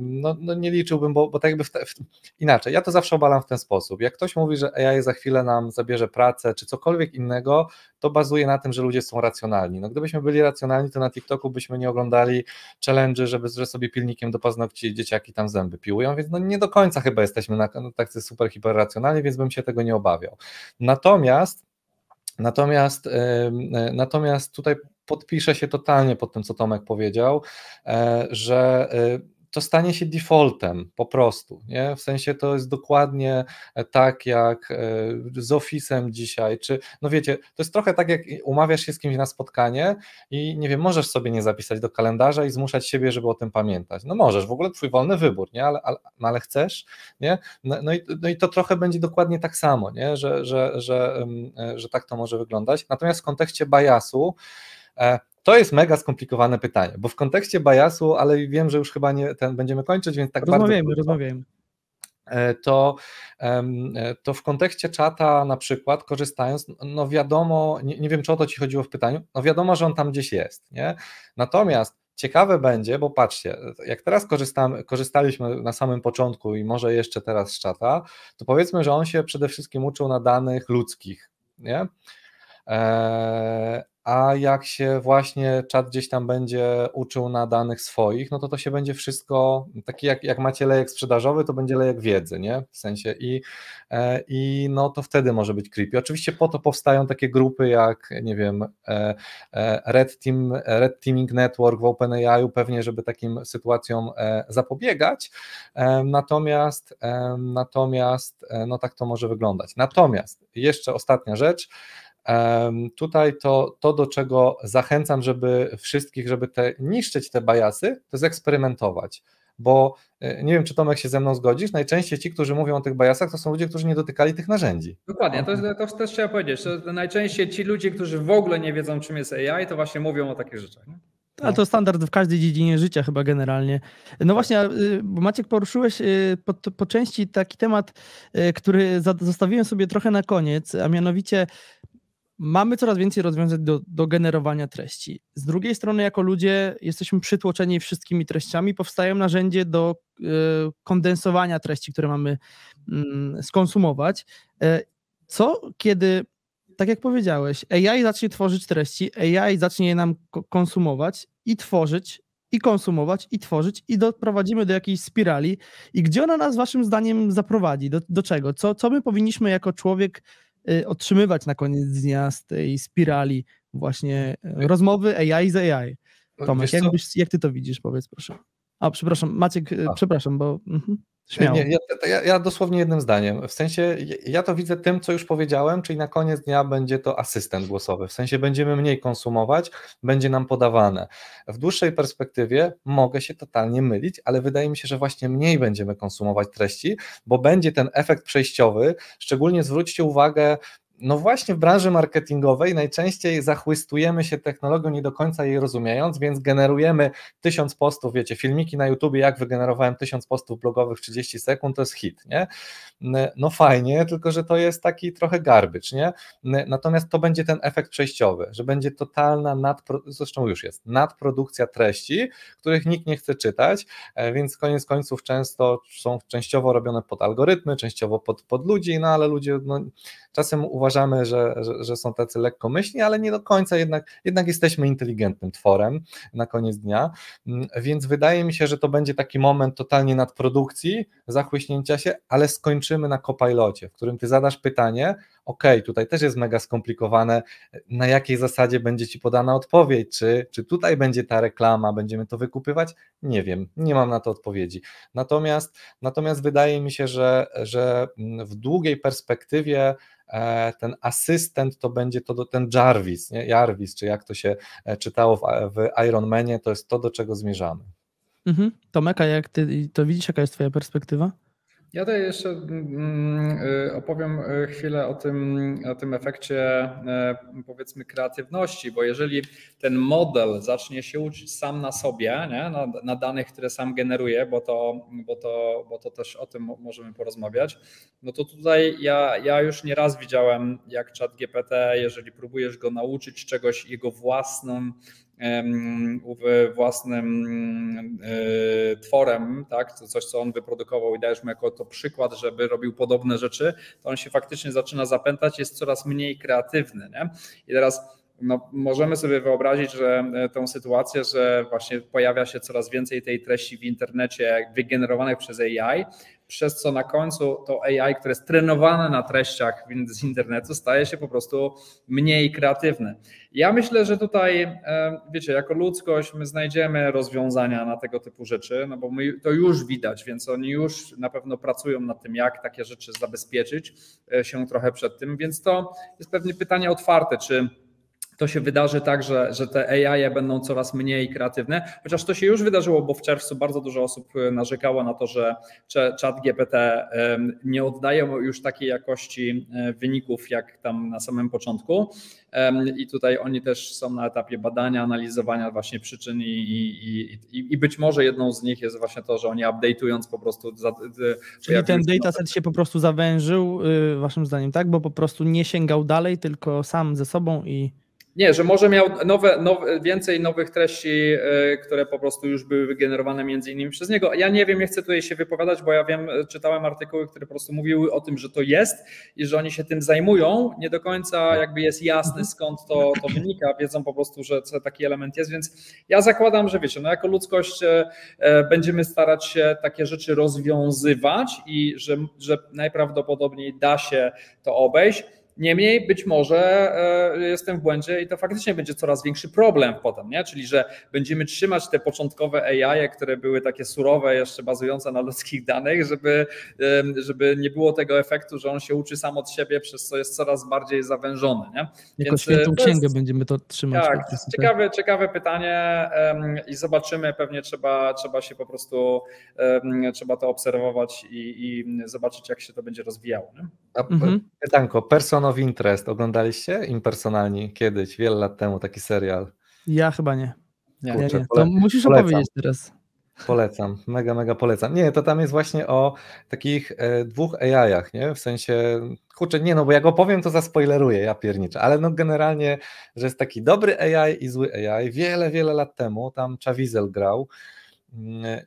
no, no nie liczyłbym, bo, bo tak jakby w te, w, inaczej, ja to zawsze obalam w ten sposób, jak ktoś mówi, że A I za chwilę nam zabierze pracę, czy cokolwiek innego, to bazuje na tym, że ludzie są racjonalni. No gdybyśmy byli racjonalni, to na TikToku byśmy nie oglądali challenge'y, żeby że sobie pilnikiem do paznokci dzieciaki tam zęby piłują, więc no nie do końca chyba jesteśmy na, no, tacy super hiperracjonalni, więc bym się tego nie obawiał. Natomiast, natomiast, yy, natomiast tutaj podpiszę się totalnie pod tym, co Tomek powiedział, yy, że yy, to stanie się defaultem po prostu, nie? W sensie to jest dokładnie tak jak z Office'em dzisiaj, czy no wiecie, to jest trochę tak jak umawiasz się z kimś na spotkanie i nie wiem, możesz sobie nie zapisać do kalendarza i zmuszać siebie, żeby o tym pamiętać, no możesz, w ogóle twój wolny wybór, nie? Ale, ale, ale chcesz, nie? No, no, i, no i to trochę będzie dokładnie tak samo, nie? Że, że, że, że, że tak to może wyglądać, natomiast w kontekście biasu to jest mega skomplikowane pytanie, bo w kontekście biasu, ale wiem, że już chyba nie ten będziemy kończyć, więc tak rozmawiajmy, bardzo... Rozmawiajmy, rozmawiajmy. To, to w kontekście czata na przykład, korzystając, no wiadomo, nie, nie wiem, czy o to ci chodziło w pytaniu, no wiadomo, że on tam gdzieś jest, nie? Natomiast ciekawe będzie, bo patrzcie, jak teraz korzystamy, korzystaliśmy na samym początku i może jeszcze teraz z czata, to powiedzmy, że on się przede wszystkim uczył na danych ludzkich, nie? Eee, a jak się właśnie czat gdzieś tam będzie uczył na danych swoich, no to to się będzie wszystko, taki jak, jak macie lejek sprzedażowy, to będzie lejek wiedzy, nie? W sensie i, i no to wtedy może być creepy. Oczywiście po to powstają takie grupy jak, nie wiem, Red Team, Red Teaming Network w OpenAI-u pewnie, żeby takim sytuacjom zapobiegać, natomiast, natomiast no tak to może wyglądać. Natomiast jeszcze ostatnia rzecz, tutaj to, to, do czego zachęcam, żeby wszystkich, żeby te, niszczyć te bajasy, to zeksperymentować, bo nie wiem, czy Tomek się ze mną zgodzisz, najczęściej ci, którzy mówią o tych bajasach, to są ludzie, którzy nie dotykali tych narzędzi. Dokładnie, to, to też trzeba powiedzieć, to najczęściej ci ludzie, którzy w ogóle nie wiedzą, czym jest A I, to właśnie mówią o takich rzeczach, nie? Ale to standard w każdej dziedzinie życia chyba generalnie. No właśnie, bo Maciek, poruszyłeś po, po części taki temat, który zostawiłem sobie trochę na koniec, a mianowicie mamy coraz więcej rozwiązań do, do generowania treści. Z drugiej strony jako ludzie jesteśmy przytłoczeni wszystkimi treściami, powstają narzędzie do y, kondensowania treści, które mamy y, skonsumować. Y, co kiedy, tak jak powiedziałeś, A I zacznie tworzyć treści, A I zacznie je nam konsumować i tworzyć, i konsumować, i tworzyć, i doprowadzimy do jakiejś spirali. I gdzie ona nas waszym zdaniem zaprowadzi? Do, do czego? Co, co my powinniśmy jako człowiek otrzymywać na koniec dnia z tej spirali właśnie rozmowy A I z A I. Tomek, jak, byś, jak ty to widzisz? Powiedz proszę. A przepraszam, Maciek, A. przepraszam, bo mhm, śmiało. Nie, ja, ja, ja dosłownie jednym zdaniem. W sensie ja to widzę tym, co już powiedziałem, czyli na koniec dnia będzie to asystent głosowy. W sensie będziemy mniej konsumować, będzie nam podawane. W dłuższej perspektywie mogę się totalnie mylić, ale wydaje mi się, że właśnie mniej będziemy konsumować treści, bo będzie ten efekt przejściowy. Szczególnie zwróćcie uwagę, no właśnie w branży marketingowej najczęściej zachłystujemy się technologią, nie do końca jej rozumiejąc, więc generujemy tysiąc postów, wiecie, filmiki na YouTubie, jak wygenerowałem tysiąc postów blogowych w trzydzieści sekund, to jest hit, nie? No fajnie, tylko że to jest taki trochę garbage, nie? Natomiast to będzie ten efekt przejściowy, że będzie totalna, nadpro... zresztą już jest, nadprodukcja treści, których nikt nie chce czytać, więc koniec końców często są częściowo robione pod algorytmy, częściowo pod, pod ludzi, no ale ludzie no, czasem uważają, Uważamy, że, że, że są tacy lekkomyślni, ale nie do końca, jednak, jednak jesteśmy inteligentnym tworem na koniec dnia, więc wydaje mi się, że to będzie taki moment totalnie nadprodukcji, zachłyśnięcia się, ale skończymy na copilocie, w którym ty zadasz pytanie, ok, tutaj też jest mega skomplikowane, na jakiej zasadzie będzie ci podana odpowiedź, czy, czy tutaj będzie ta reklama, będziemy to wykupywać? Nie wiem, nie mam na to odpowiedzi. Natomiast, natomiast wydaje mi się, że, że w długiej perspektywie ten asystent to będzie to, ten Jarvis, nie? Jarvis, czy jak to się czytało w, w Iron Manie, to jest to, do czego zmierzamy. Mhm. Tomek, jak ty to widzisz, jaka jest twoja perspektywa? Ja tutaj jeszcze opowiem chwilę o tym, o tym efekcie, powiedzmy, kreatywności, bo jeżeli ten model zacznie się uczyć sam na sobie, nie? Na, na danych, które sam generuje, bo to, bo, to, bo to też o tym możemy porozmawiać, no to tutaj ja, ja już nieraz widziałem, jak ChatGPT, jeżeli próbujesz go nauczyć czegoś jego własnym, własnym yy, tworem, tak, coś, co on wyprodukował, i dajesz mu jako to przykład, żeby robił podobne rzeczy, to on się faktycznie zaczyna zapętać, jest coraz mniej kreatywny, nie? I teraz no, możemy sobie wyobrazić, że tą sytuację, że właśnie pojawia się coraz więcej tej treści w internecie wygenerowanych przez A I, przez co na końcu to A I, które jest trenowane na treściach z internetu, staje się po prostu mniej kreatywne. Ja myślę, że tutaj, wiecie, jako ludzkość my znajdziemy rozwiązania na tego typu rzeczy, no bo my, to już widać, więc oni już na pewno pracują nad tym, jak takie rzeczy zabezpieczyć się trochę przed tym, więc to jest pewnie pytanie otwarte, czy to się wydarzy tak, że, że te A I będą coraz mniej kreatywne, chociaż to się już wydarzyło, bo w czerwcu bardzo dużo osób narzekało na to, że ChatGPT nie oddaje już takiej jakości wyników, jak tam na samym początku, i tutaj oni też są na etapie badania, analizowania właśnie przyczyn i, i, i, i być może jedną z nich jest właśnie to, że oni update'ując po prostu... Za, Czyli ten dataset no... się po prostu zawężył, waszym zdaniem, tak? Bo po prostu nie sięgał dalej, tylko sam ze sobą i... Nie, że może miał nowe, nowe, więcej nowych treści, które po prostu już były wygenerowane między innymi przez niego. Ja nie wiem, nie chcę tutaj się wypowiadać, bo ja wiem, czytałem artykuły, które po prostu mówiły o tym, że to jest i że oni się tym zajmują. Nie do końca jakby jest jasne, skąd to, to wynika. Wiedzą po prostu, że taki element jest, więc ja zakładam, że wiecie, no jako ludzkość będziemy starać się takie rzeczy rozwiązywać i że, że najprawdopodobniej da się to obejść. Niemniej być może jestem w błędzie i to faktycznie będzie coraz większy problem potem, nie? Czyli że będziemy trzymać te początkowe A I, które były takie surowe, jeszcze bazujące na ludzkich danych, żeby, żeby nie było tego efektu, że on się uczy sam od siebie, przez co jest coraz bardziej zawężony, nie? Jako świętą księgę jest, będziemy to trzymać. Tak, ciekawe, ciekawe pytanie i zobaczymy, pewnie trzeba, trzeba się po prostu, trzeba to obserwować i, i zobaczyć, jak się to będzie rozwijało, nie? A mhm. Pytanko, Person of Interest, oglądaliście? Impersonalni kiedyś, wiele lat temu, taki serial. Ja chyba nie. nie, Kurczę, nie, nie. To musisz polecam. opowiedzieć teraz. Polecam, mega, mega polecam. Nie, to tam jest właśnie o takich e, dwóch A I-ach, nie? W sensie, kurczę, nie no, bo jak opowiem, to zaspoileruję, ja pierniczę, ale no generalnie, że jest taki dobry A I i zły A I, wiele, wiele lat temu, tam Chavizel grał.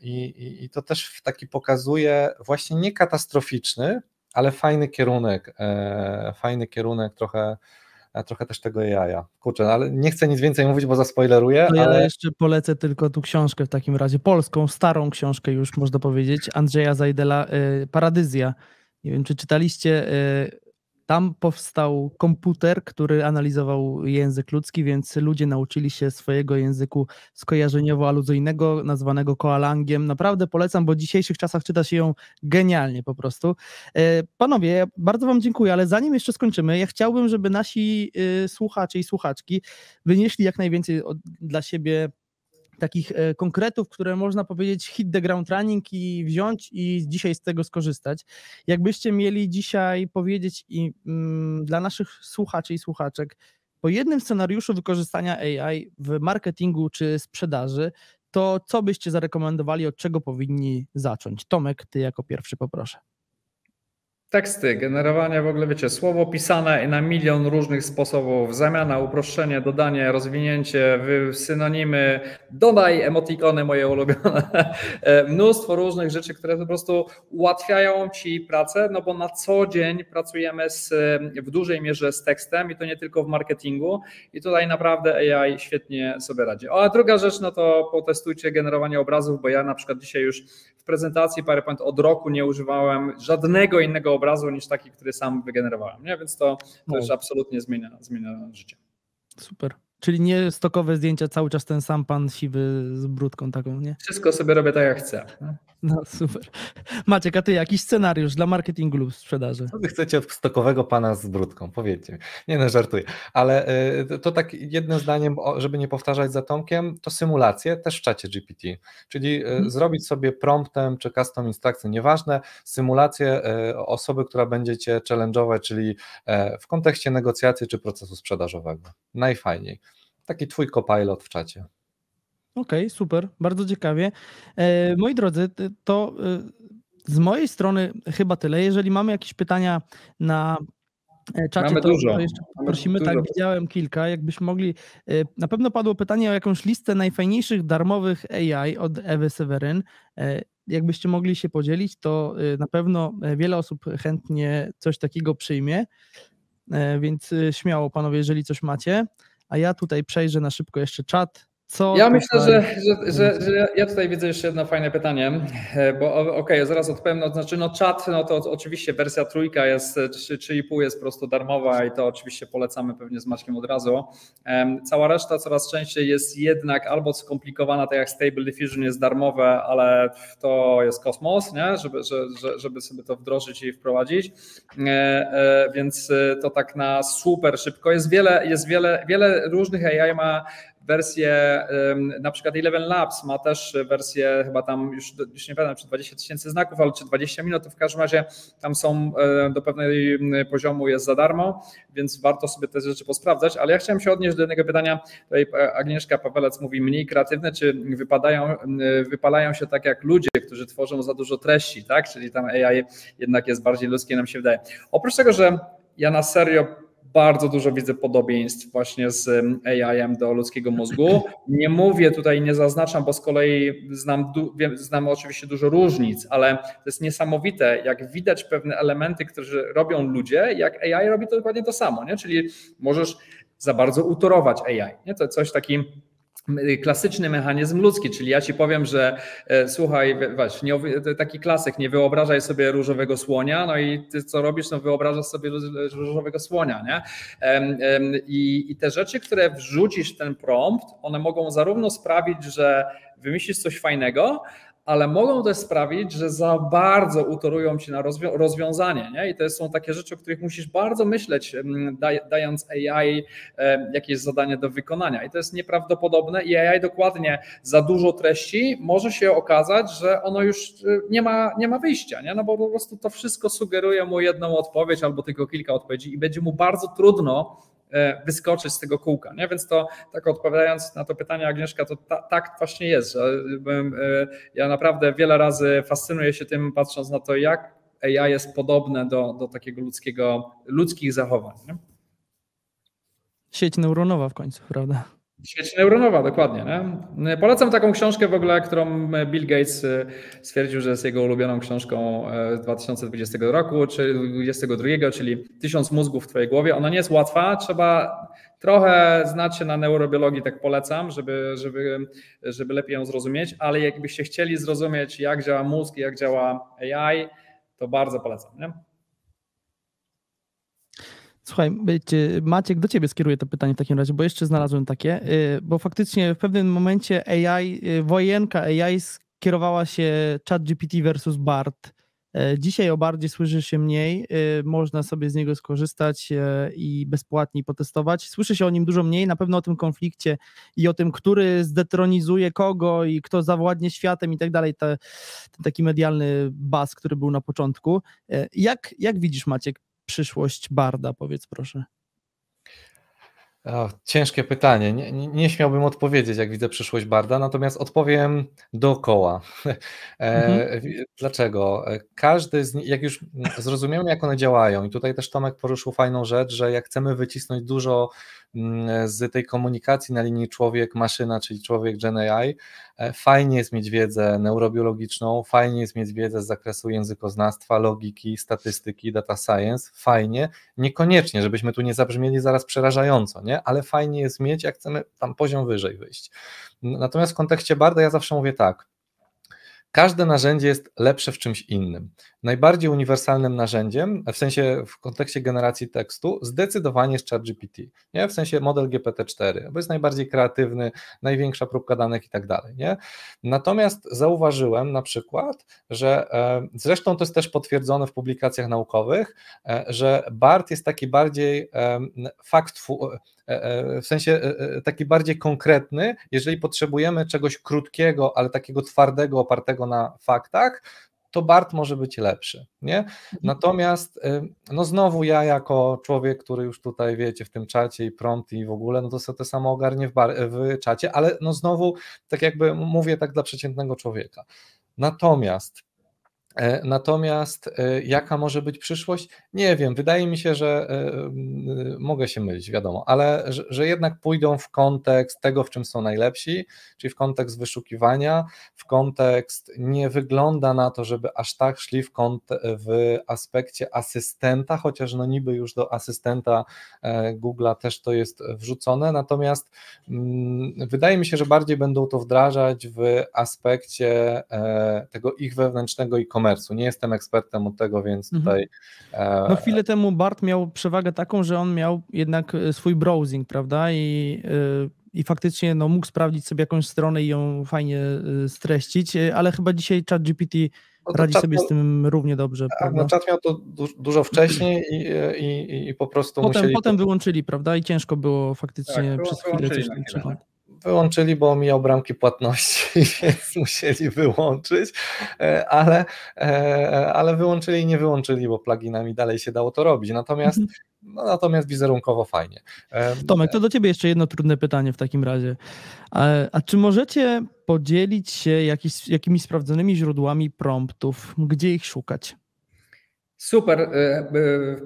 I, i, i to też taki pokazuje właśnie nie katastroficzny, ale fajny kierunek, e, fajny kierunek trochę, trochę też tego jaja. Kurczę, ale nie chcę nic więcej mówić, bo zaspoileruję. No ja ale... jeszcze polecę tylko tu książkę w takim razie, polską, starą książkę już można powiedzieć, Andrzeja Zajdela, y, Paradyzja. Nie wiem, czy czytaliście, y, tam powstał komputer, który analizował język ludzki, więc ludzie nauczyli się swojego języku skojarzeniowo-aluzyjnego, nazwanego koalangiem. Naprawdę polecam, bo w dzisiejszych czasach czyta się ją genialnie po prostu. Panowie, ja bardzo wam dziękuję, ale zanim jeszcze skończymy, ja chciałbym, żeby nasi słuchacze i słuchaczki wynieśli jak najwięcej dla siebie takich konkretów, które można powiedzieć hit the ground running i wziąć i dzisiaj z tego skorzystać. Jakbyście mieli dzisiaj powiedzieć i mm, dla naszych słuchaczy i słuchaczek po jednym scenariuszu wykorzystania A I w marketingu czy sprzedaży, to co byście zarekomendowali, od czego powinni zacząć? Tomek, ty jako pierwszy poproszę. Teksty, generowanie w ogóle, wiecie, słowo pisane na milion różnych sposobów, zamiana, uproszczenie, dodanie, rozwinięcie, synonimy, dodaj emotikony moje ulubione, mnóstwo różnych rzeczy, które po prostu ułatwiają ci pracę, no bo na co dzień pracujemy z, w dużej mierze z tekstem i to nie tylko w marketingu i tutaj naprawdę A I świetnie sobie radzi. A druga rzecz, no to potestujcie generowanie obrazów, bo ja na przykład dzisiaj już w prezentacji PowerPoint od roku nie używałem żadnego innego obrazu niż taki, który sam wygenerowałem, nie? Więc to też absolutnie zmienia, zmienia życie. Super. Czyli nie stokowe zdjęcia, cały czas ten sam pan siwy z brudką taką, nie? Wszystko sobie robię tak, jak chcę. No super. Maciek, a ty jakiś scenariusz dla marketingu lub sprzedaży? Co wy chcecie od stokowego pana z brudką? Powiedzcie. Nie no, żartuję. Ale to tak jednym zdaniem, żeby nie powtarzać za Tomkiem, to symulacje też w czacie G P T. Czyli hmm. zrobić sobie promptem czy custom instrukcją, nieważne, symulację osoby, która będzie cię challenge'ować, czyli w kontekście negocjacji czy procesu sprzedażowego. Najfajniej. Taki twój copilot w czacie. Okej, okay, super, bardzo ciekawie. E, moi drodzy, to e, z mojej strony chyba tyle. Jeżeli mamy jakieś pytania na czacie, mamy to, dużo. to jeszcze prosimy, mamy tak dużo. Widziałem kilka, jakbyśmy mogli. E, na pewno padło pytanie o jakąś listę najfajniejszych darmowych A I od Ewy Seweryn. E, jakbyście mogli się podzielić, to e, na pewno wiele osób chętnie coś takiego przyjmie, e, więc e, śmiało panowie, jeżeli coś macie. A ja tutaj przejrzę na szybko jeszcze czat. Co ja myślę, że, że, że, że ja tutaj widzę jeszcze jedno fajne pytanie, bo okej, okay, zaraz odpowiem, no, znaczy no czat, no to oczywiście wersja trójka jest, trzy i pół jest po prostu darmowa i to oczywiście polecamy pewnie z Maćkiem od razu. Cała reszta coraz częściej jest jednak albo skomplikowana, tak jak Stable Diffusion jest darmowe, ale to jest kosmos, nie? Żeby, że, żeby sobie to wdrożyć i wprowadzić, więc to tak na super szybko. Jest wiele, jest wiele, wiele różnych A I ma wersję, na przykład ElevenLabs ma też wersję, chyba tam już, już nie pamiętam, czy dwadzieścia tysięcy znaków, ale czy dwadzieścia minut, to w każdym razie tam są do pewnej poziomu jest za darmo, więc warto sobie te rzeczy posprawdzać, ale ja chciałem się odnieść do jednego pytania. Tutaj Agnieszka Pawelec mówi, mniej kreatywne, czy wypadają, wypalają się tak jak ludzie, którzy tworzą za dużo treści, tak? Czyli tam A I jednak jest bardziej ludzkie, nam się wydaje. Oprócz tego, że ja na serio bardzo dużo widzę podobieństw właśnie z A I-em do ludzkiego mózgu. Nie mówię tutaj, nie zaznaczam, bo z kolei znam, wiem, znam oczywiście dużo różnic, ale to jest niesamowite, jak widać pewne elementy, które robią ludzie, jak A I robi to dokładnie to samo, nie? Czyli możesz za bardzo utorować A I, nie? To coś takim klasyczny mechanizm ludzki, czyli ja ci powiem, że e, słuchaj, weź, nie, taki klasyk, nie wyobrażaj sobie różowego słonia, no i ty co robisz, no wyobrażasz sobie różowego słonia, nie? E, e, i, i te rzeczy, które wrzucisz w ten prompt, one mogą zarówno sprawić, że wymyślisz coś fajnego, ale mogą też sprawić, że za bardzo utorują ci na rozwią- rozwiązanie, nie? I to są takie rzeczy, o których musisz bardzo myśleć, daj- dając A I e, jakieś zadanie do wykonania. I to jest nieprawdopodobne i A I dokładnie za dużo treści może się okazać, że ono już nie ma, nie ma wyjścia, nie? No bo po prostu to wszystko sugeruje mu jedną odpowiedź albo tylko kilka odpowiedzi i będzie mu bardzo trudno wyskoczyć z tego kółka, nie? Więc to tak odpowiadając na to pytanie, Agnieszka, to ta, tak właśnie jest, że ja naprawdę wiele razy fascynuję się tym, patrząc na to, jak A I jest podobne do, do takiego ludzkiego, ludzkich zachowań, nie? Sieć neuronowa w końcu, prawda? Sieć neuronowa, dokładnie, nie? Polecam taką książkę w ogóle, którą Bill Gates stwierdził, że jest jego ulubioną książką z dwa tysiące dwudziestego roku, czy dwudziestego drugiego, czyli Tysiąc mózgów w twojej głowie. Ona nie jest łatwa, trzeba trochę znać się na neurobiologii, tak polecam, żeby, żeby, żeby lepiej ją zrozumieć, ale jakbyście chcieli zrozumieć, jak działa mózg, jak działa A I, to bardzo polecam, nie? Słuchaj, Maciek, do ciebie skieruję to pytanie w takim razie, bo jeszcze znalazłem takie, bo faktycznie w pewnym momencie A I, wojenka A I skierowała się ChatGPT versus Bard. Dzisiaj o Bardzie słyszy się mniej, można sobie z niego skorzystać i bezpłatnie potestować. Słyszy się o nim dużo mniej, na pewno o tym konflikcie i o tym, który zdetronizuje kogo i kto zawładnie światem i tak dalej, ten taki medialny buzz, który był na początku. Jak, jak widzisz, Maciek, przyszłość Barda, powiedz proszę. O, ciężkie pytanie. Nie, nie, nie śmiałbym odpowiedzieć, jak widzę przyszłość Barda, natomiast odpowiem dookoła. Mhm. E, dlaczego? Każdy z nich, jak już zrozumiemy, jak one działają, i tutaj też Tomek poruszył fajną rzecz, że jak chcemy wycisnąć dużo z tej komunikacji na linii człowiek-maszyna, czyli człowiek-gen A I, fajnie jest mieć wiedzę neurobiologiczną, fajnie jest mieć wiedzę z zakresu językoznawstwa, logiki, statystyki, data science, fajnie, niekoniecznie, żebyśmy tu nie zabrzmieli zaraz przerażająco, nie? Ale fajnie jest mieć, jak chcemy tam poziom wyżej wyjść. Natomiast w kontekście Barda ja zawsze mówię tak, Każde narzędzie jest lepsze w czymś innym. Najbardziej uniwersalnym narzędziem, w sensie w kontekście generacji tekstu, zdecydowanie jest ChatGPT, nie? W sensie model G P T cztery, bo jest najbardziej kreatywny, największa próbka danych i tak dalej. Nie? Natomiast zauważyłem na przykład, że zresztą to jest też potwierdzone w publikacjach naukowych, że B A R T jest taki bardziej fakt, w sensie taki bardziej konkretny, jeżeli potrzebujemy czegoś krótkiego, ale takiego twardego, opartego na faktach, to B A R T może być lepszy, nie? Natomiast no znowu ja jako człowiek, który już tutaj wiecie w tym czacie i prompt i w ogóle, no to sobie to samo ogarnię w, bar, w czacie, ale no znowu tak jakby mówię tak dla przeciętnego człowieka. Natomiast Natomiast jaka może być przyszłość? Nie wiem, wydaje mi się, że mogę się mylić, wiadomo, ale że, że jednak pójdą w kontekst tego, w czym są najlepsi, czyli w kontekst wyszukiwania, w kontekst, nie wygląda na to, żeby aż tak szli w, w aspekcie asystenta, chociaż no niby już do asystenta Google'a też to jest wrzucone, natomiast mm, wydaje mi się, że bardziej będą to wdrażać w aspekcie e, tego ich wewnętrznego i komersu. Nie jestem ekspertem od tego, więc tutaj... Mhm. No chwilę temu B A R T miał przewagę taką, że on miał jednak swój browsing, prawda? I, i faktycznie no, mógł sprawdzić sobie jakąś stronę i ją fajnie streścić, ale chyba dzisiaj ChatGPT no radzi sobie miał, z tym równie dobrze. Tak, no czat miał to du dużo wcześniej i, i, i po prostu potem, musieli... Potem wyłączyli, prawda? I ciężko było faktycznie tak, przez chwilę coś trzymać. Wyłączyli, bo omijał bramki płatności, więc musieli wyłączyć, ale, ale wyłączyli i nie wyłączyli, bo pluginami dalej się dało to robić. Natomiast, no, natomiast wizerunkowo fajnie. Tomek, to do ciebie jeszcze jedno trudne pytanie w takim razie. A, a czy możecie podzielić się jakimiś, jakimiś sprawdzonymi źródłami promptów? Gdzie ich szukać? Super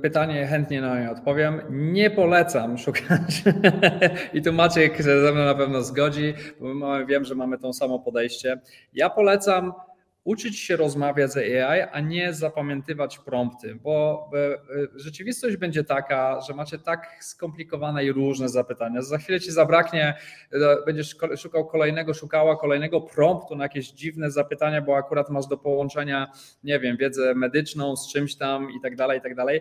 pytanie, chętnie na nie odpowiem. Nie polecam szukać i tu Maciek się ze mną na pewno zgodzi, bo mamy, wiem, że mamy to samo podejście. Ja polecam uczyć się rozmawiać z A I, a nie zapamiętywać prompty, bo rzeczywistość będzie taka, że macie tak skomplikowane i różne zapytania, za chwilę ci zabraknie, będziesz szukał kolejnego, szukała kolejnego promptu na jakieś dziwne zapytania, bo akurat masz do połączenia, nie wiem, wiedzę medyczną z czymś tam i tak dalej, i tak dalej.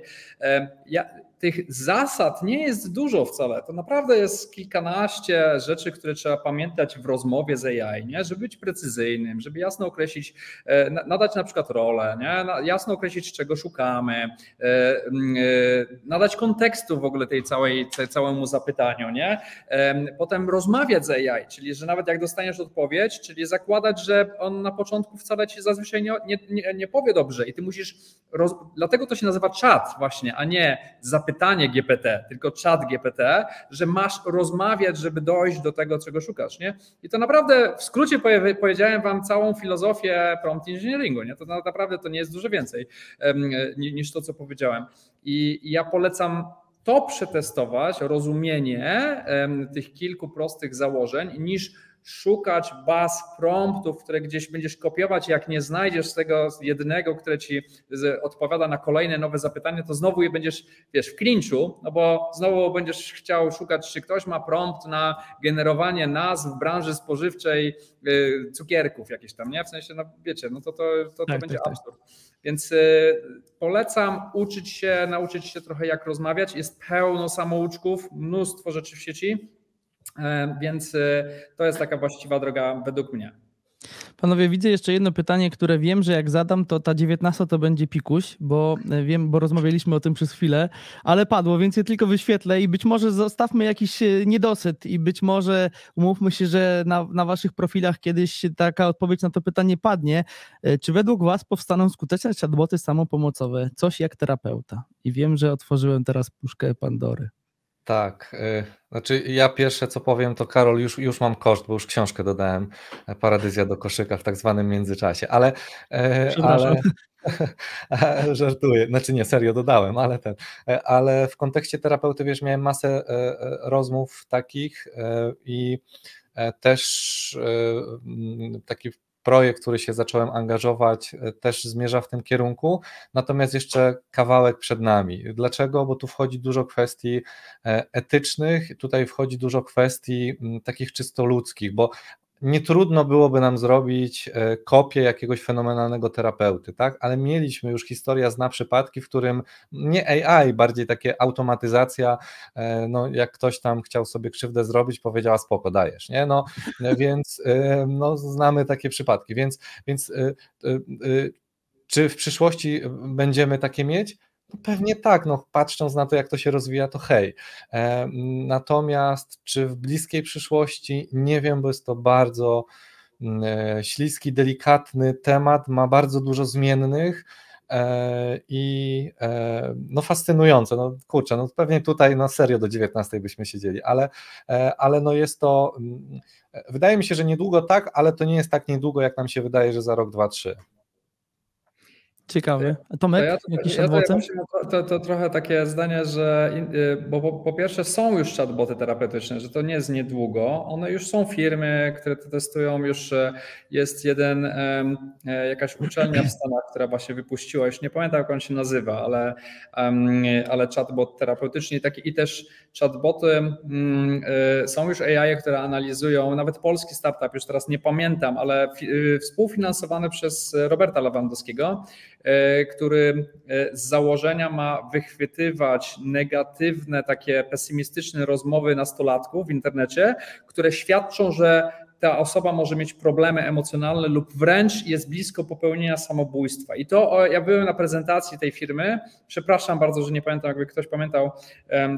Ja, tych zasad nie jest dużo wcale, to naprawdę jest kilkanaście rzeczy, które trzeba pamiętać w rozmowie z A I, nie? Żeby być precyzyjnym, żeby jasno określić, nadać na przykład rolę, nie? Jasno określić, czego szukamy, nadać kontekstu w ogóle tej całej, całemu zapytaniu, nie? Potem rozmawiać z A I, czyli że nawet jak dostaniesz odpowiedź, czyli zakładać, że on na początku wcale ci zazwyczaj nie, nie, nie powie dobrze i ty musisz, roz... dlatego to się nazywa czat właśnie, a nie zapytanie pytanie G P T, tylko czat G P T, że masz rozmawiać, żeby dojść do tego, czego szukasz, nie? I to naprawdę w skrócie powiedziałem wam całą filozofię prompt engineeringu, nie? To naprawdę to nie jest dużo więcej um, niż to, co powiedziałem. I ja polecam to przetestować, rozumienie um, tych kilku prostych założeń, niż szukać baz promptów, które gdzieś będziesz kopiować, jak nie znajdziesz tego jednego, które ci odpowiada na kolejne nowe zapytanie, to znowu je będziesz, wiesz, w klinczu, no bo znowu będziesz chciał szukać, czy ktoś ma prompt na generowanie nazw w branży spożywczej cukierków jakieś tam, nie? W sensie, no wiecie, no to, to, to, to tak, będzie tak, absurd. Więc polecam uczyć się, nauczyć się trochę, jak rozmawiać. Jest pełno samouczków, mnóstwo rzeczy w sieci, więc to jest taka właściwa droga według mnie. Panowie, widzę jeszcze jedno pytanie, które wiem, że jak zadam, to ta dziewiętnasta to będzie pikuś, bo wiem, bo rozmawialiśmy o tym przez chwilę, ale padło, więc je tylko wyświetlę i być może zostawmy jakiś niedosyt i być może umówmy się, że na, na waszych profilach kiedyś taka odpowiedź na to pytanie padnie. Czy według was powstaną skuteczne chatboty samopomocowe? Coś jak terapeuta. I wiem, że otworzyłem teraz puszkę Pandory. Tak, znaczy ja pierwsze co powiem to Karol, już, już mam koszt, bo już książkę dodałem, Paradyzja do koszyka w tak zwanym międzyczasie, ale, ale żartuję, znaczy nie, serio dodałem, ale ten, ale w kontekście terapeuty wiesz, miałem masę rozmów takich i też taki projekt, który się zacząłem angażować, też zmierza w tym kierunku, natomiast jeszcze kawałek przed nami. Dlaczego? Bo tu wchodzi dużo kwestii etycznych, tutaj wchodzi dużo kwestii takich czysto ludzkich, bo nie trudno byłoby nam zrobić kopię jakiegoś fenomenalnego terapeuty, tak? Ale mieliśmy już, historia zna przypadki, w którym nie A I, bardziej takie automatyzacja, no jak ktoś tam chciał sobie krzywdę zrobić, powiedziała spoko, dajesz, nie? No więc no, znamy takie przypadki, więc, więc czy w przyszłości będziemy takie mieć? Pewnie tak, no patrząc na to, jak to się rozwija, to hej. Natomiast czy w bliskiej przyszłości, nie wiem, bo jest to bardzo śliski, delikatny temat, ma bardzo dużo zmiennych i no fascynujące, no kurczę, no pewnie tutaj na serio do dziewiętnastej byśmy siedzieli, ale, ale no jest to, wydaje mi się, że niedługo tak, ale to nie jest tak niedługo, jak nam się wydaje, że za rok, dwa, trzy. Ciekawe. A Tomek, to ja, jakiś ja to, to, to trochę takie zdanie, że bo po, po pierwsze są już chatboty terapeutyczne, że to nie jest niedługo, one już są, firmy, które to testują, już jest jeden, jakaś uczelnia w Stanach, która właśnie wypuściła, już nie pamiętam, jak on się nazywa, ale, ale chatbot terapeutyczny i taki, i też chatboty są już A I, które analizują, nawet polski startup, już teraz nie pamiętam, ale współfinansowany przez Roberta Lewandowskiego, który z założenia ma wychwytywać negatywne, takie pesymistyczne rozmowy nastolatków w internecie, które świadczą, że ta osoba może mieć problemy emocjonalne lub wręcz jest blisko popełnienia samobójstwa. I to ja byłem na prezentacji tej firmy, przepraszam bardzo, że nie pamiętam, jakby ktoś pamiętał,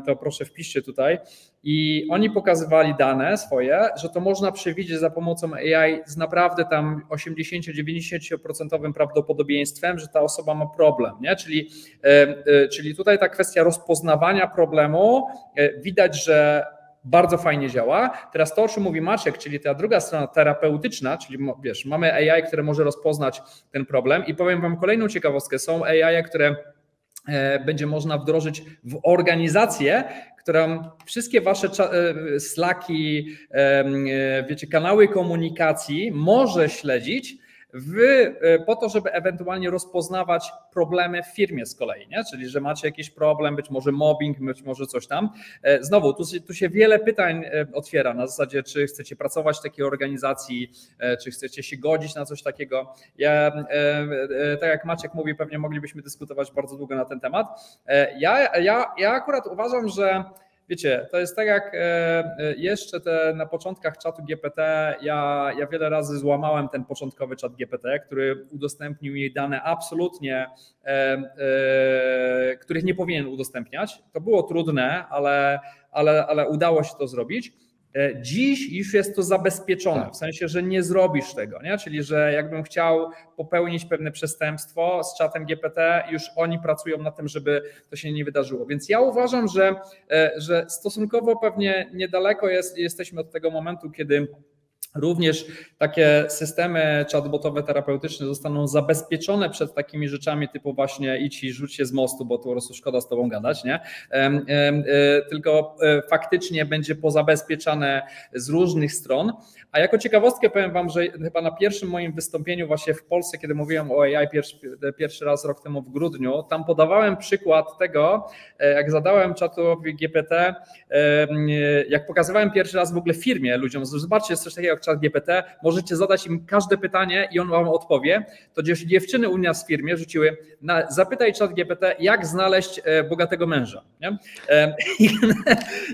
to proszę wpiszcie tutaj. I oni pokazywali dane swoje, że to można przewidzieć za pomocą A I z naprawdę tam osiemdziesiąt do dziewięćdziesięciu procent prawdopodobieństwem, że ta osoba ma problem, nie? Czyli, czyli tutaj ta kwestia rozpoznawania problemu, widać, że bardzo fajnie działa. Teraz to, o czym mówi Maciek, czyli ta druga strona terapeutyczna, czyli wiesz, mamy A I, które może rozpoznać ten problem, i powiem wam kolejną ciekawostkę, są A I, które będzie można wdrożyć w organizację, którą wszystkie wasze slaki, wiecie, kanały komunikacji może śledzić, Wy, po to, żeby ewentualnie rozpoznawać problemy w firmie z kolei, nie? Czyli że macie jakiś problem, być może mobbing, być może coś tam. Znowu, tu, tu się wiele pytań otwiera na zasadzie, czy chcecie pracować w takiej organizacji, czy chcecie się godzić na coś takiego. Ja, tak jak Maciek mówi, pewnie moglibyśmy dyskutować bardzo długo na ten temat. Ja, ja, ja akurat uważam, że wiecie, to jest tak jak jeszcze te na początkach czatu G P T, ja, ja wiele razy złamałem ten początkowy czat G P T, który udostępnił jej dane absolutnie, e, e, których nie powinien udostępniać. To było trudne, ale, ale, ale udało się to zrobić. Dziś już jest to zabezpieczone, w sensie, że nie zrobisz tego, nie? Czyli że jakbym chciał popełnić pewne przestępstwo z czatem G P T, już oni pracują na tym, żeby to się nie wydarzyło. Więc ja uważam, że, że stosunkowo pewnie niedaleko jest, jesteśmy od tego momentu, kiedy również takie systemy chatbotowe, terapeutyczne zostaną zabezpieczone przed takimi rzeczami typu właśnie idź i rzuć się z mostu, bo tu po prostu szkoda z tobą gadać, nie? Tylko faktycznie będzie pozabezpieczane z różnych stron. A jako ciekawostkę powiem wam, że chyba na pierwszym moim wystąpieniu właśnie w Polsce, kiedy mówiłem o A I pierwszy, pierwszy raz rok temu w grudniu, tam podawałem przykład tego, jak zadałem czatowi G P T, jak pokazywałem pierwszy raz w ogóle firmie ludziom, zobaczcie, jest coś takiego jak czat G P T, możecie zadać im każde pytanie i on wam odpowie. To dziewczyny u nas w firmie rzuciły, na, zapytaj czat G P T, jak znaleźć bogatego męża. Nie? I,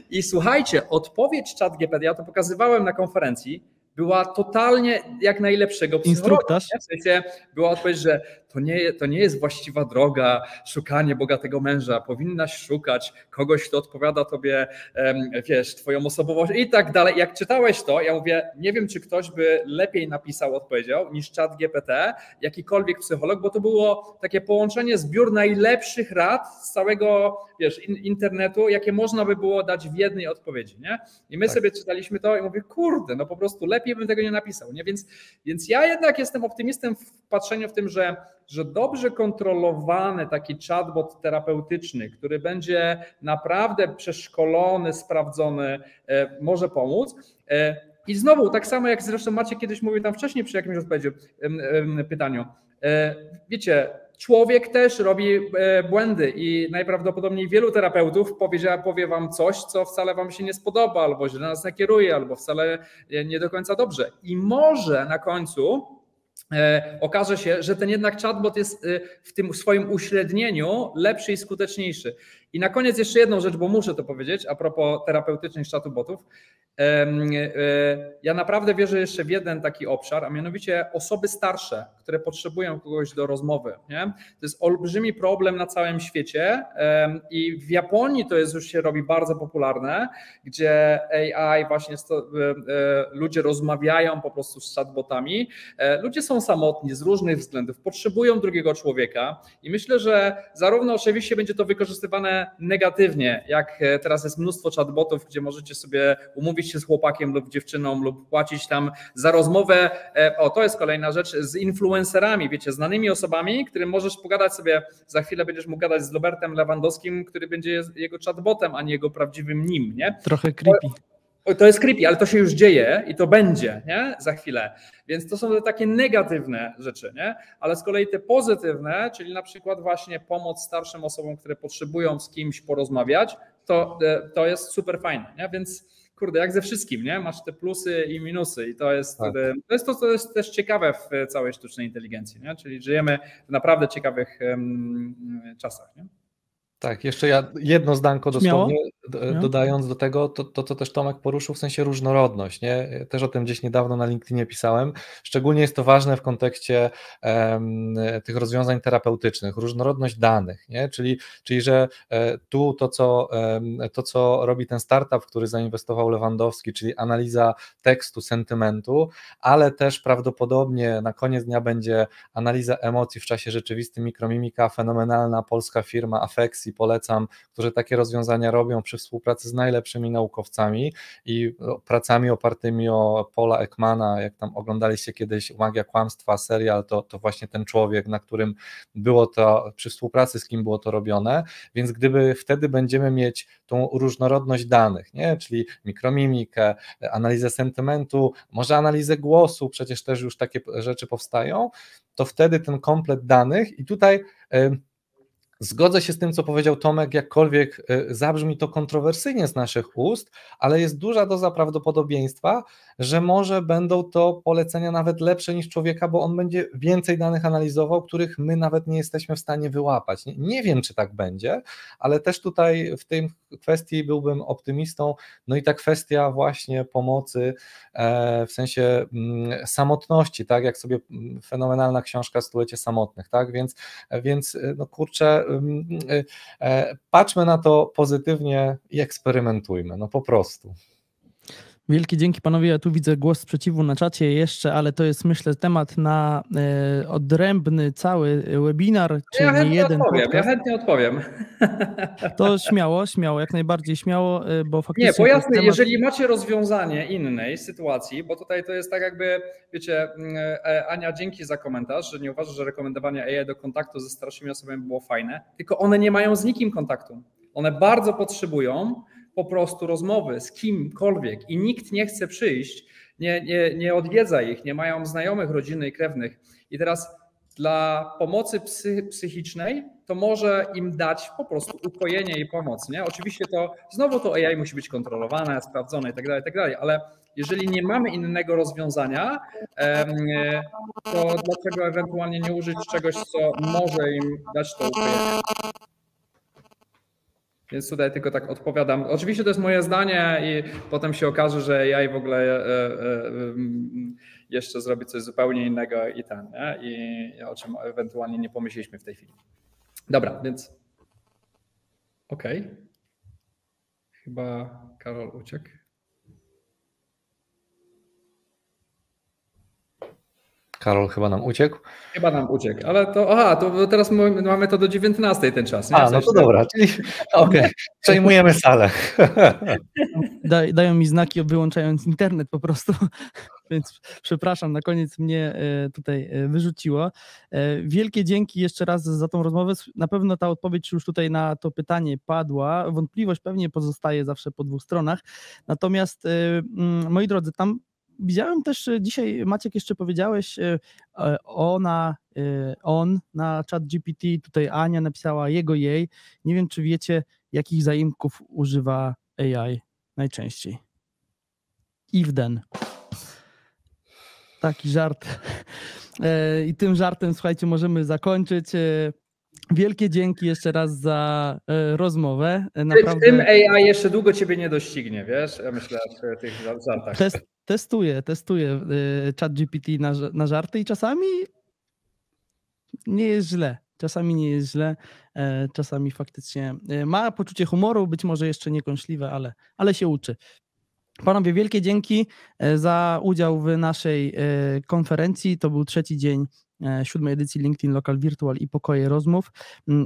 I słuchajcie, odpowiedź czat G P T, ja to pokazywałem na konferencji, była totalnie jak najlepszego psychologa. W sensie była odpowiedź, że to nie, to nie jest właściwa droga, szukanie bogatego męża, powinnaś szukać kogoś, kto odpowiada tobie, wiesz, twoją osobowość i tak dalej. Jak czytałeś to, ja mówię, nie wiem, czy ktoś by lepiej napisał, odpowiedział niż czat G P T, jakikolwiek psycholog, bo to było takie połączenie zbiór najlepszych rad z całego, wiesz, internetu, jakie można by było dać w jednej odpowiedzi, nie? I my tak sobie czytaliśmy to i mówię, kurde, no po prostu lepiej bym tego nie napisał, nie? Więc, więc ja jednak jestem optymistą w patrzeniu w tym, że, że dobrze kontrolowany taki chatbot terapeutyczny, który będzie naprawdę przeszkolony, sprawdzony, e, może pomóc. E, I znowu, tak samo jak zresztą Maciej kiedyś mówił tam wcześniej przy jakimś odpowiedzi, e, e, pytaniu, e, wiecie, Człowiek też robi błędy i najprawdopodobniej wielu terapeutów powie, powie wam coś, co wcale wam się nie spodoba, albo źle nas nakieruje, albo wcale nie do końca dobrze. I może na końcu okaże się, że ten jednak chatbot jest w tym swoim uśrednieniu lepszy i skuteczniejszy. I na koniec jeszcze jedną rzecz, bo muszę to powiedzieć, a propos terapeutycznych chatbotów. Ja naprawdę wierzę jeszcze w jeden taki obszar, a mianowicie osoby starsze, które potrzebują kogoś do rozmowy. Nie? To jest olbrzymi problem na całym świecie i w Japonii to jest, już się robi bardzo popularne, gdzie A I właśnie sto, ludzie rozmawiają po prostu z chatbotami. Ludzie są samotni z różnych względów, potrzebują drugiego człowieka i myślę, że zarówno oczywiście będzie to wykorzystywane negatywnie, jak teraz jest mnóstwo chatbotów, gdzie możecie sobie umówić się z chłopakiem lub dziewczyną lub płacić tam za rozmowę, o to jest kolejna rzecz, z influencerami, wiecie, znanymi osobami, którym możesz pogadać sobie, za chwilę będziesz mógł gadać z Robertem Lewandowskim, który będzie jego chatbotem, a nie jego prawdziwym nim, nie? Trochę creepy. To, to jest creepy, ale to się już dzieje i to będzie, nie? Za chwilę. Więc to są te takie negatywne rzeczy, nie? Ale z kolei te pozytywne, czyli na przykład właśnie pomoc starszym osobom, które potrzebują z kimś porozmawiać, to, to jest super fajne, nie? Więc kurde, jak ze wszystkim, nie? Masz te plusy i minusy i to jest, tak. to jest to, co jest też ciekawe w całej sztucznej inteligencji, nie? Czyli żyjemy w naprawdę ciekawych um, czasach, nie? Tak, jeszcze ja jedno zdanko dosłownie Śmiało? dodając do tego, to, to co też Tomek poruszył, w sensie różnorodność, nie? Ja też o tym gdzieś niedawno na LinkedInie pisałem. Szczególnie jest to ważne w kontekście um, tych rozwiązań terapeutycznych, różnorodność danych, nie? Czyli, czyli że e, tu to co, e, to, co robi ten startup, w który zainwestował Lewandowski, czyli analiza tekstu, sentymentu, ale też prawdopodobnie na koniec dnia będzie analiza emocji w czasie rzeczywistym, mikromimika, fenomenalna polska firma Affectiva, polecam, którzy takie rozwiązania robią przy współpracy z najlepszymi naukowcami i pracami opartymi o Paula Ekmana, jak tam oglądaliście kiedyś Magia Kłamstwa, serial, to, to właśnie ten człowiek, na którym było to, przy współpracy z kim było to robione, więc gdyby wtedy będziemy mieć tą różnorodność danych, nie? Czyli mikromimikę, analizę sentymentu, może analizę głosu, przecież też już takie rzeczy powstają, to wtedy ten komplet danych i tutaj yy, zgodzę się z tym, co powiedział Tomek, jakkolwiek zabrzmi to kontrowersyjnie z naszych ust, ale jest duża doza prawdopodobieństwa, że może będą to polecenia nawet lepsze niż człowieka, bo on będzie więcej danych analizował, których my nawet nie jesteśmy w stanie wyłapać. Nie, nie wiem, czy tak będzie, ale też tutaj w tej kwestii byłbym optymistą. No i ta kwestia właśnie pomocy e, w sensie m, samotności, tak jak sobie fenomenalna książka Stulecie Samotnych, tak, więc, więc no kurczę, patrzmy na to pozytywnie i eksperymentujmy, no po prostu. Wielkie dzięki panowie, ja tu widzę głos sprzeciwu na czacie jeszcze, ale to jest myślę temat na y, odrębny cały webinar, czy ja nie jeden odpowiem, ja chętnie odpowiem. To śmiało, śmiało, jak najbardziej śmiało, bo faktycznie... Nie, bo jasne, temat... jeżeli macie rozwiązanie innej sytuacji, bo tutaj to jest tak jakby, wiecie, Ania, dzięki za komentarz, że nie uważasz, że rekomendowanie A I do kontaktu ze starszymi osobami było fajne, tylko one nie mają z nikim kontaktu. One bardzo potrzebują po prostu rozmowy z kimkolwiek i nikt nie chce przyjść, nie, nie, nie odwiedza ich, nie mają znajomych, rodziny i krewnych. I teraz dla pomocy psy, psychicznej to może im dać po prostu ukojenie i pomoc. Nie? Oczywiście to znowu to A I musi być kontrolowane, sprawdzone i tak dalej, i tak dalej, ale jeżeli nie mamy innego rozwiązania, to dlaczego ewentualnie nie użyć czegoś, co może im dać to ukojenie? Więc tutaj tylko tak odpowiadam. Oczywiście to jest moje zdanie i potem się okaże, że ja i w ogóle jeszcze zrobię coś zupełnie innego i ten, nie? I o czym ewentualnie nie pomyśleliśmy w tej chwili. Dobra, więc okej. Okay. Chyba Karol uciekł. Karol chyba nam uciekł. Chyba nam uciekł, ale to aha, to teraz mamy to do dziewiętnastej ten czas. Nie? A, no to dobra, czyli okej, okay. Przejmujemy salę. Da, dają mi znaki wyłączając internet po prostu, więc przepraszam, na koniec mnie tutaj wyrzuciło. Wielkie dzięki jeszcze raz za tą rozmowę. Na pewno ta odpowiedź już tutaj na to pytanie padła. Wątpliwość pewnie pozostaje zawsze po dwóch stronach. Natomiast moi drodzy, tam Widziałem też dzisiaj, Maciek, jeszcze powiedziałeś, ona, on na ChatGPT, tutaj Ania napisała jego, jej. Nie wiem, czy wiecie, jakich zaimków używa A I najczęściej. If then. Taki żart. I tym żartem, słuchajcie, możemy zakończyć. Wielkie dzięki jeszcze raz za rozmowę. Naprawdę... W tym A I jeszcze długo ciebie nie doścignie, wiesz? Ja myślę o tych żartach. Test, testuję, testuję ChatGPT na, na żarty i czasami nie jest źle. Czasami nie jest źle, czasami faktycznie ma poczucie humoru, być może jeszcze niekąśliwe, ale, ale się uczy. Panowie, wielkie dzięki za udział w naszej konferencji. To był trzeci dzień siódmej edycji LinkedIn Local Virtual i Pokoje Rozmów.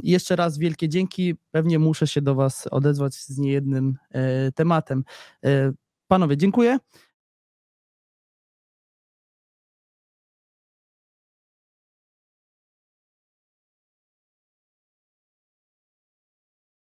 I jeszcze raz wielkie dzięki. Pewnie muszę się do was odezwać z niejednym tematem. Panowie, dziękuję.